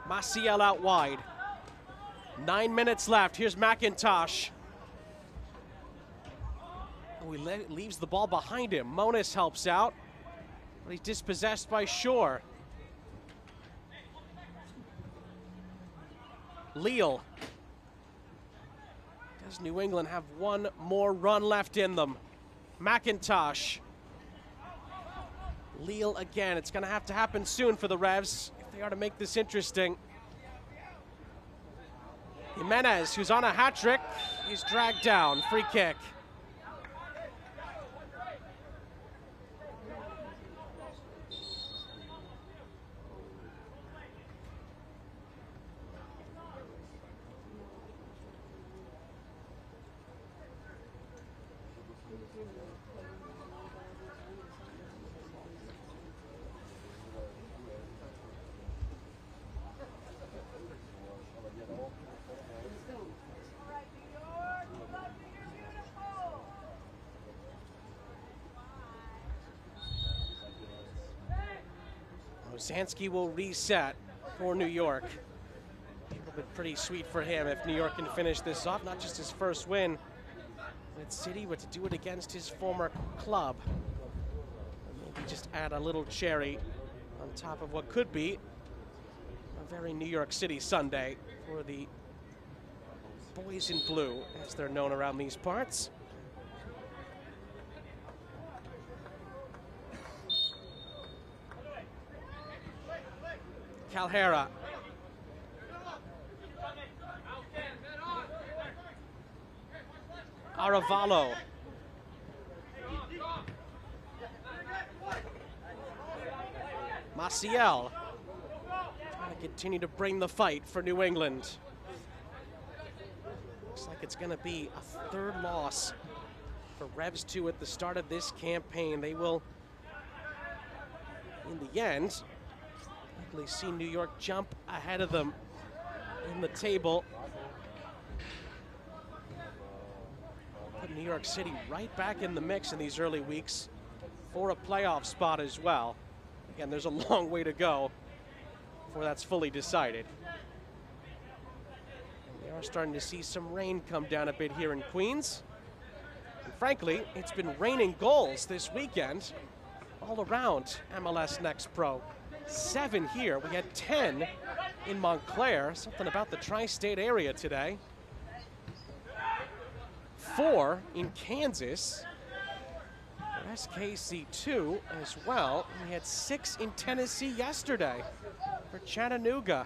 Maciel out wide. 9 minutes left. Here's McIntosh. Oh, he leaves the ball behind him. Monis helps out. But he's dispossessed by Shore. Leal. Does New England have one more run left in them? McIntosh. Leal again. It's going to have to happen soon for the Revs if they are to make this interesting. Jimenez, who's on a hat trick, is dragged down. Free kick. Zansky will reset for New York. It'll be pretty sweet for him if New York can finish this off. Not just his first win with City, but to do it against his former club. Maybe just add a little cherry on top of what could be a very New York City Sunday for the boys in blue, as they're known around these parts. Calhara. Aravalo. Maciel. Trying to continue to bring the fight for New England. Looks like it's going to be a third loss for Revs 2 at the start of this campaign. They will, in the end, see New York jump ahead of them in the table. Put New York City right back in the mix in these early weeks for a playoff spot as well. Again, there's a long way to go before that's fully decided. And they are starting to see some rain come down a bit here in Queens. And frankly, it's been raining goals this weekend all around MLS Next Pro. 7 here. We had 10 in Montclair. Something about the tri-state area today. 4 in Kansas. SKC2 as well. And we had 6 in Tennessee yesterday for Chattanooga.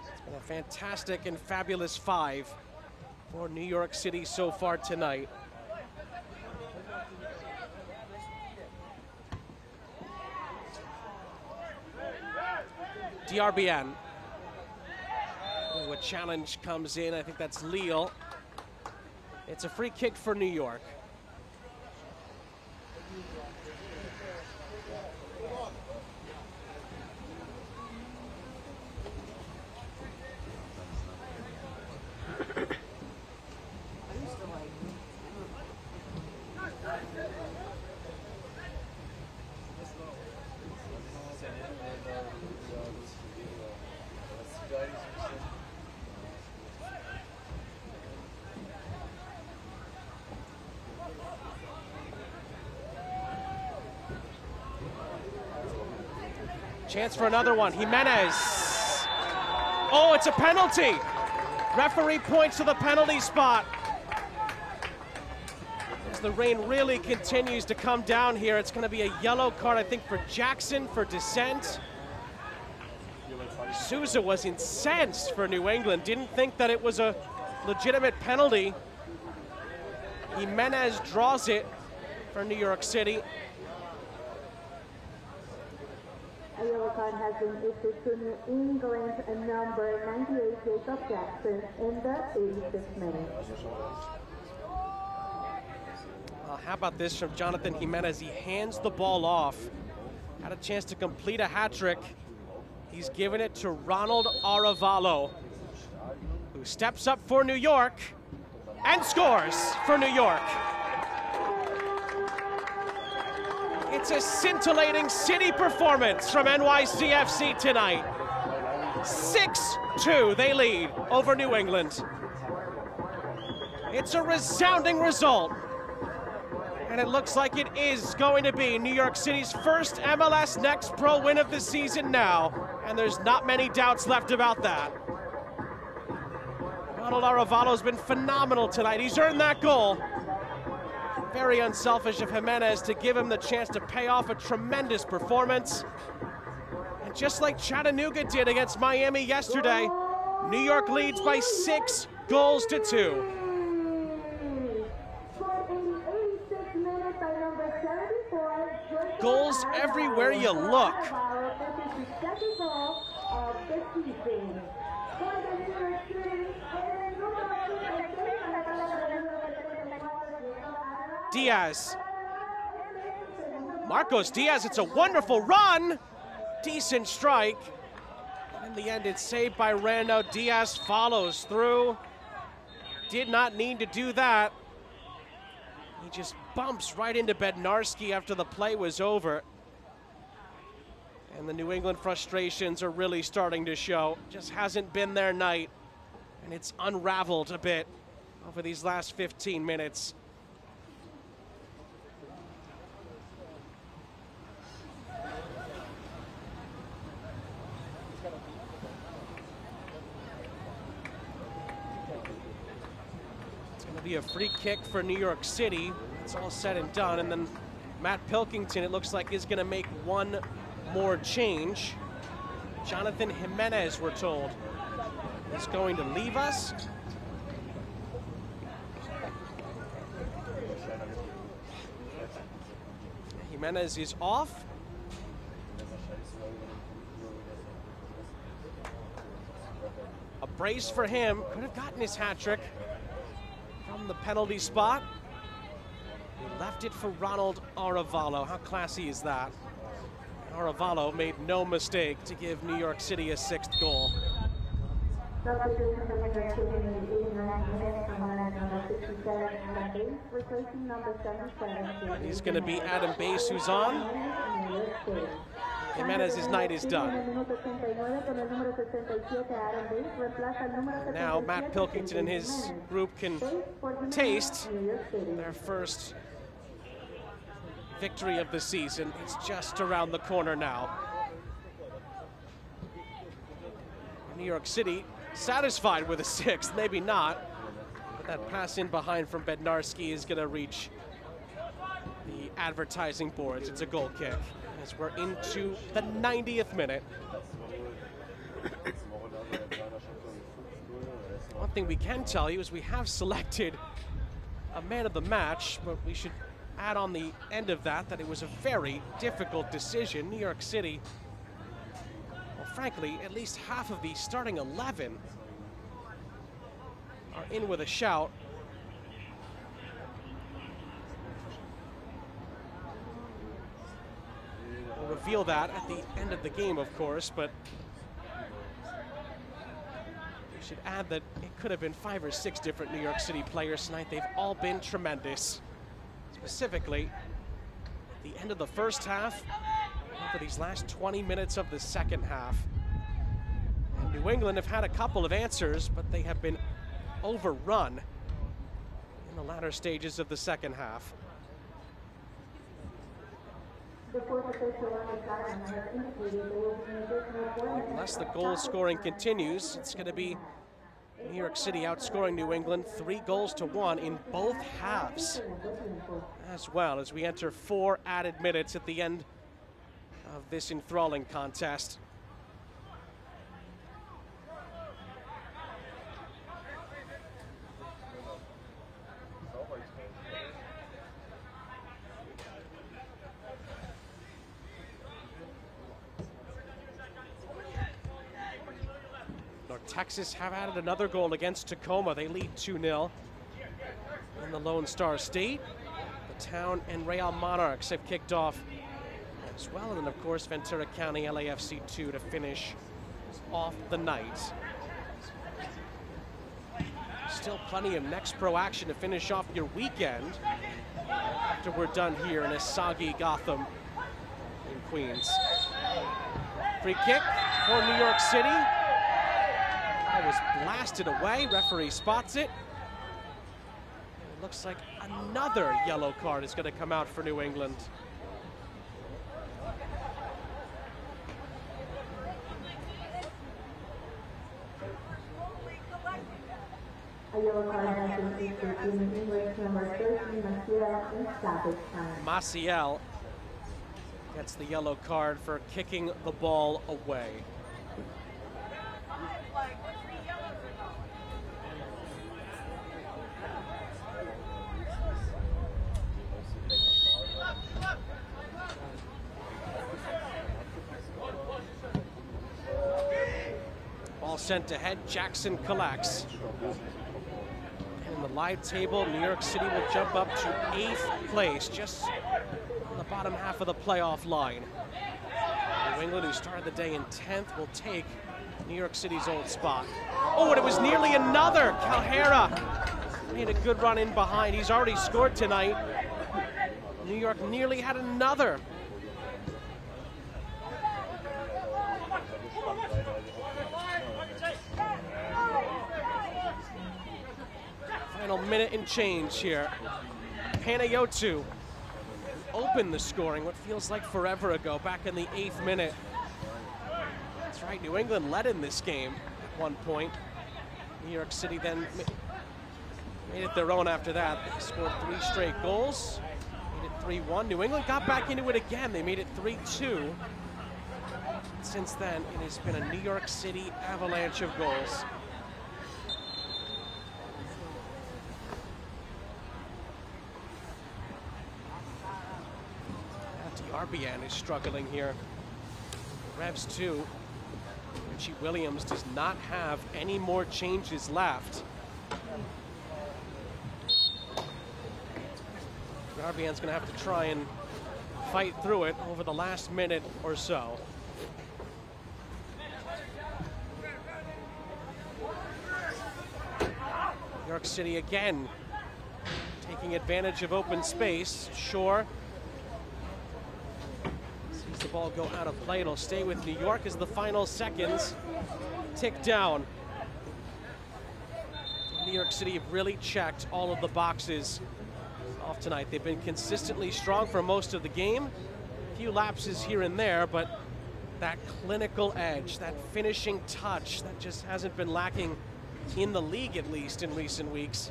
It's been a fantastic and fabulous 5 for New York City so far tonight. Darbinyan. Ooh, a challenge comes in. I think that's Leal. It's a free kick for New York. Chance for another one. Jimenez. Oh, it's a penalty. Referee points to the penalty spot. As the rain really continues to come down here, it's going to be a yellow card, I think, for Jackson for dissent. Souza was incensed for New England. Didn't think that it was a legitimate penalty. Jimenez draws it for New York City. Has been issued to New England number 98, Jacob Jackson, in the 86th minute. How about this from Jonathan Jimenez? He hands the ball off Had a chance to complete a hat trick. He's given it to Ronald Aravalo, who steps up for New York and scores for New York. It's a scintillating city performance from NYCFC tonight. 6-2, they lead over New England. It's a resounding result. And it looks like it is going to be New York City's first MLS Next Pro win of the season now. And there's not many doubts left about that. Ronald Aravalo's been phenomenal tonight. He's earned that goal. Very unselfish of Jimenez to give him the chance to pay off a tremendous performance. And just like Chattanooga did against Miami yesterday, New York leads by 6-2. Goals everywhere you look. Diaz. Marcos Diaz, it's a wonderful run. Decent strike. In the end, it's saved by Rando. Diaz follows through. Did not need to do that. He just bumps right into Bednarski after the play was over. And the New England frustrations are really starting to show. Just hasn't been their night. And it's unraveled a bit over these last 15 minutes. It's going to be a free kick for New York City. It's all said and done, and then Matt Pilkington, it looks like, is going to make one more change. Jonathan Jimenez, we're told, is going to leave us. Jimenez is off. A brace for him. Could have gotten his hat trick from the penalty spot. He left it for Ronald Aravalo. How classy is that? Aravalo made no mistake to give New York City a 6th goal. And he's going to be Adam Bass, who's on. Jimenez's night is done. And now Matt Pilkington and his group can taste their first victory of the season. It's just around the corner now. New York City satisfied with a 6th, maybe not. But that pass in behind from Bednarski is going to reach the advertising boards. It's a goal kick as we're into the 90th minute. One thing we can tell you is we have selected a man of the match, but we should add on the end of that that it was a very difficult decision. New York City, well, frankly, at least half of the starting 11 are in with a shout. We'll reveal that at the end of the game, of course, but we should add that it could have been 5 or 6 different New York City players tonight. They've all been tremendous. Specifically, at the end of the first half, for these last 20 minutes of the second half. And New England have had a couple of answers, but they have been overrun in the latter stages of the second half. Unless the goal scoring continues, it's going to be New York City outscoring New England 3-1 in both halves, as well as we enter 4 added minutes at the end of this enthralling contest. Texas have added another goal against Tacoma. They lead 2-0 in the Lone Star State. The Town and Real Monarchs have kicked off as well. And then, of course, Ventura County LAFC2 to finish off the night. Still plenty of Next Pro action to finish off your weekend after we're done here in Asagi, Gotham, in Queens. Free kick for New York City. That was blasted away. Referee spots it. It looks like another yellow card is going to come out for New England. Maciel gets the yellow card for kicking the ball away. Ball sent ahead, Jackson collects. The live table, New York City will jump up to 8th place, just on the bottom half of the playoff line. New England, who started the day in 10th, will take New York City's old spot. Oh, and it was nearly another. Calhara made a good run in behind. He's already scored tonight. New York nearly had another. Minute and change here. Panayotou opened the scoring what feels like forever ago, back in the 8th minute. That's right, New England led in this game at one point. New York City then made it their own after that. They scored 3 straight goals, made it 3-1. New England got back into it again. They made it 3-2. Since then, it has been a New York City avalanche of goals. Darbinyan is struggling here. The Revs too. Richie Williams does not have any more changes left. Darbian's going to have to try and fight through it over the last minute or so. New York City again taking advantage of open space. Shore. The ball go out of play. It'll stay with New York as the final seconds tick down. New York City have really checked all of the boxes off tonight. They've been consistently strong for most of the game. A few lapses here and there, but that clinical edge, that finishing touch, that just hasn't been lacking in the league, at least in recent weeks,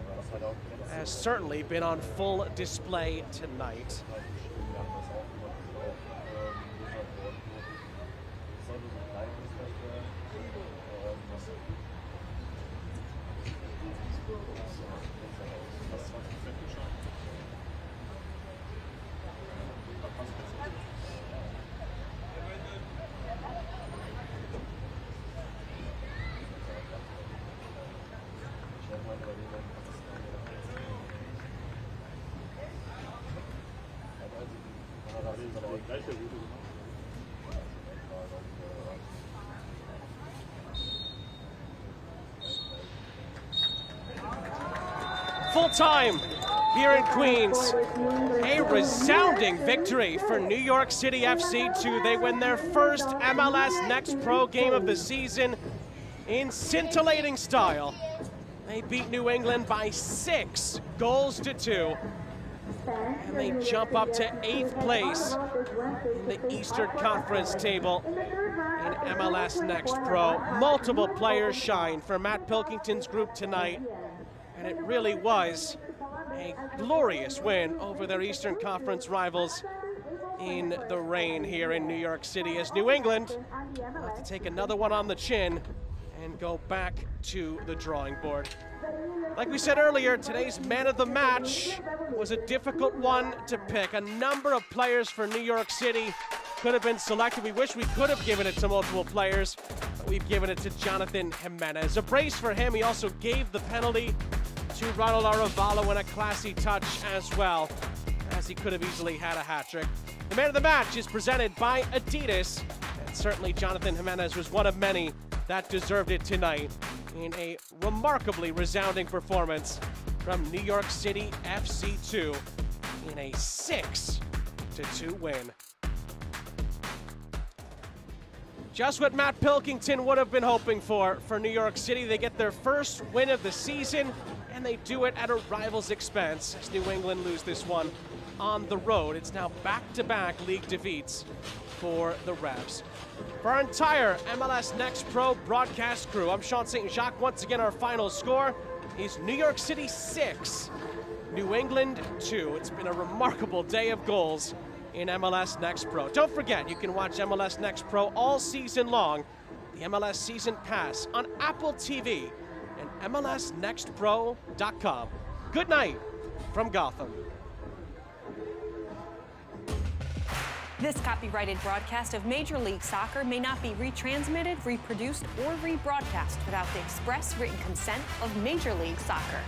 has certainly been on full display tonight. Full time here in Queens. A resounding victory for New York City FC2. They win their first MLS Next Pro game of the season in scintillating style. They beat New England by 6 goals to 2. And they jump up to 8th place in the Eastern Conference table in MLS Next Pro. Multiple players shine for Matt Pilkington's group tonight. And it really was a glorious win over their Eastern Conference rivals in the rain here in New York City, as New England will have to take another one on the chin and go back to the drawing board. Like we said earlier, today's man of the match was a difficult one to pick. A number of players for New York City could have been selected. We wish we could have given it to multiple players, but we've given it to Jonathan Jimenez. A brace for him. He also gave the penalty to Ronald Aravalo in a classy touch as well, as he could have easily had a hat trick. The Man of the Match is presented by Adidas, and certainly Jonathan Jimenez was one of many that deserved it tonight in a remarkably resounding performance from New York City FC2 in a 6-2 win. Just what Matt Pilkington would have been hoping for New York City. They get their first win of the season, and they do it at a rival's expense as New England lose this one on the road. It's now back-to-back league defeats for the Revs. For our entire MLS Next Pro broadcast crew, I'm Sean St. Jacques. Once again, our final score is New York City 6, New England 2. It's been a remarkable day of goals in MLS Next Pro. Don't forget, you can watch MLS Next Pro all season long, the MLS Season Pass on Apple TV and MLSNextPro.com. Good night from Gotham. This copyrighted broadcast of Major League Soccer may not be retransmitted, reproduced, or rebroadcast without the express written consent of Major League Soccer.